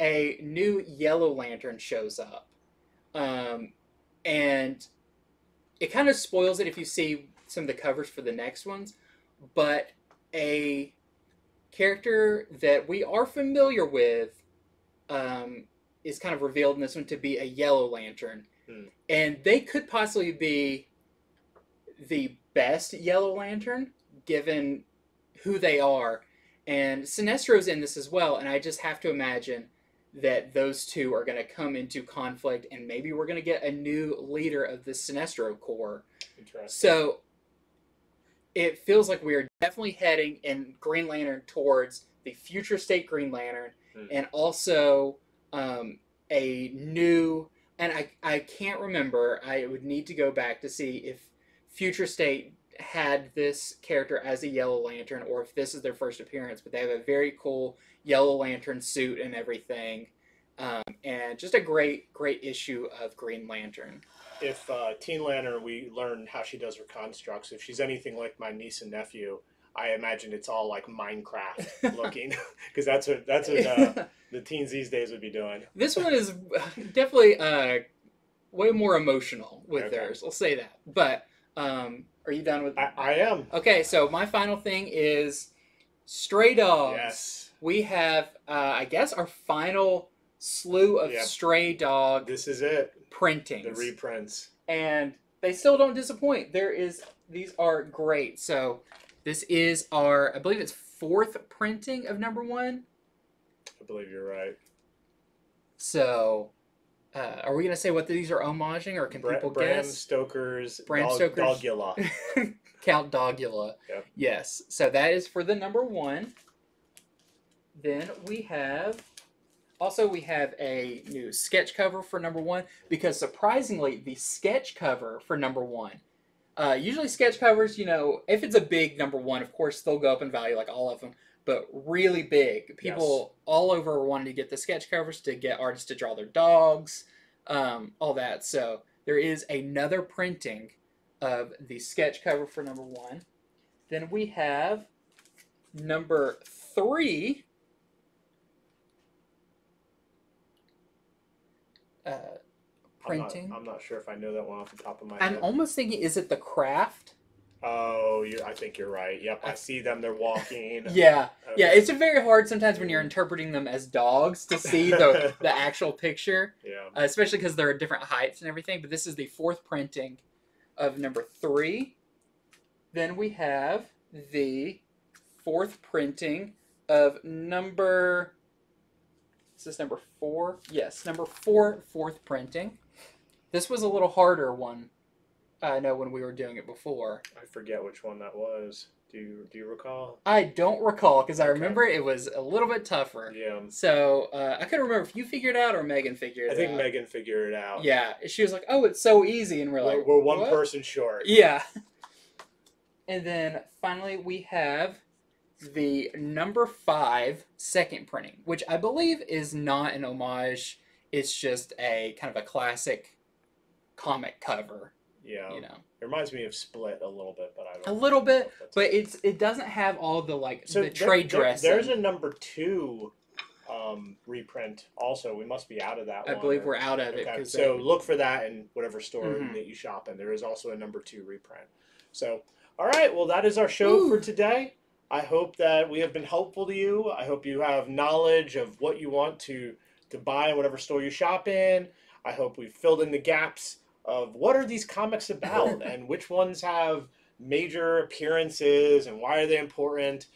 a new Yellow Lantern shows up, and it kind of spoils it if you see some of the covers for the next ones, but a character that we are familiar with is kind of revealed in this one to be a Yellow Lantern. And they could possibly be the best Yellow Lantern, given who they are. And Sinestro's in this as well, and I just have to imagine that those two are going to come into conflict, and maybe we're going to get a new leader of the Sinestro Corps. Interesting. So it feels like we're definitely heading in Green Lantern towards the future state Green Lantern, and also a new... And I can't remember. I would need to go back to see if Future State had this character as a Yellow Lantern or if this is their first appearance. But they have a very cool Yellow Lantern suit and everything. And just a great, great issue of Green Lantern. If Teen Lantern, we learn how she does her constructs. If she's anything like my niece and nephew, I imagine it's all like Minecraft looking, because that's what the teens these days would be doing. This one is definitely way more emotional with theirs. I'll say that. But are you done with that? I am. Okay, so my final thing is Stray Dogs. Yes. We have, I guess, our final slew of stray dog. This is it. Printings. The reprints. And they still don't disappoint. There is, these are great. So this is our, I believe it's 4th printing of #1. I believe you're right. So, are we going to say what these are homaging, or can people guess? Bram Stoker's Dogula. Count Dogula. Yep. Yes. So that is for the #1. Then we have, also we have a new sketch cover for #1, because surprisingly, the sketch cover for #1, usually sketch covers, you know, if it's a big #1, of course, they'll go up in value like all of them. But really big. People all over wanted to get the sketch covers, to get artists to draw their dogs, all that. So there is another printing of the sketch cover for #1. Then we have #3. Printing. I'm not sure if I know that one off the top of my head. I'm almost thinking, is it The Craft? Oh, I think you're right. Yep, I see them. They're walking. Yeah, okay. Yeah. It's very hard sometimes when you're interpreting them as dogs to see the actual picture. Yeah. Especially because they're at different heights and everything. But this is the 4th printing of #3. Then we have the 4th printing of #. Is this #4? Yes, #4, 4th printing. This was a little harder one. I know when we were doing it before. I forget which one that was. Do you recall? I don't recall, because I remember it was a little bit tougher. Yeah. So I couldn't remember if you figured it out or Megan figured it out. I think Megan figured it out. Yeah. She was like, oh, it's so easy. And we're like, we're one person short. Yeah. And then finally we have the #5 2nd printing, which I believe is not an homage. It's just a kind of a classic comic cover. Yeah, you know, it reminds me of Split a little bit, but I don't. A little bit, but it doesn't have all the like the trade dress. There's a #2 reprint. Also, we must be out of that. I believe we're out of it. So look for that in whatever store that you shop in. There is also a #2 reprint. So, all right, well, that is our show for today. I hope that we have been helpful to you. I hope you have knowledge of what you want to buy in whatever store you shop in. I hope we filled in the gaps of what are these comics about and which ones have major appearances and why are they important.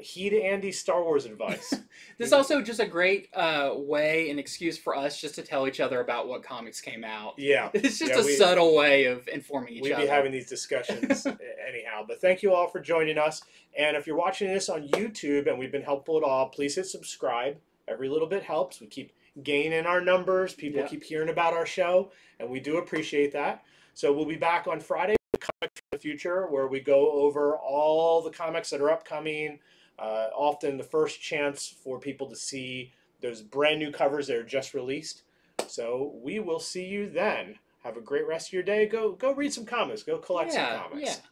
Heed Andy's Star Wars advice. This is also just a great way and excuse for us just to tell each other about what comics came out. Yeah. It's just a subtle way of informing each other. We'd be having these discussions anyhow. But thank you all for joining us. And if you're watching this on YouTube and we've been helpful at all, please hit subscribe. Every little bit helps. We keep gain in our numbers. People keep hearing about our show, and we do appreciate that. So we'll be back on Friday with Comics from the Future, where we go over all the comics that are upcoming, often the first chance for people to see those brand new covers that are just released. So we will see you then. Have a great rest of your day. Go read some comics. Go collect some comics. Yeah.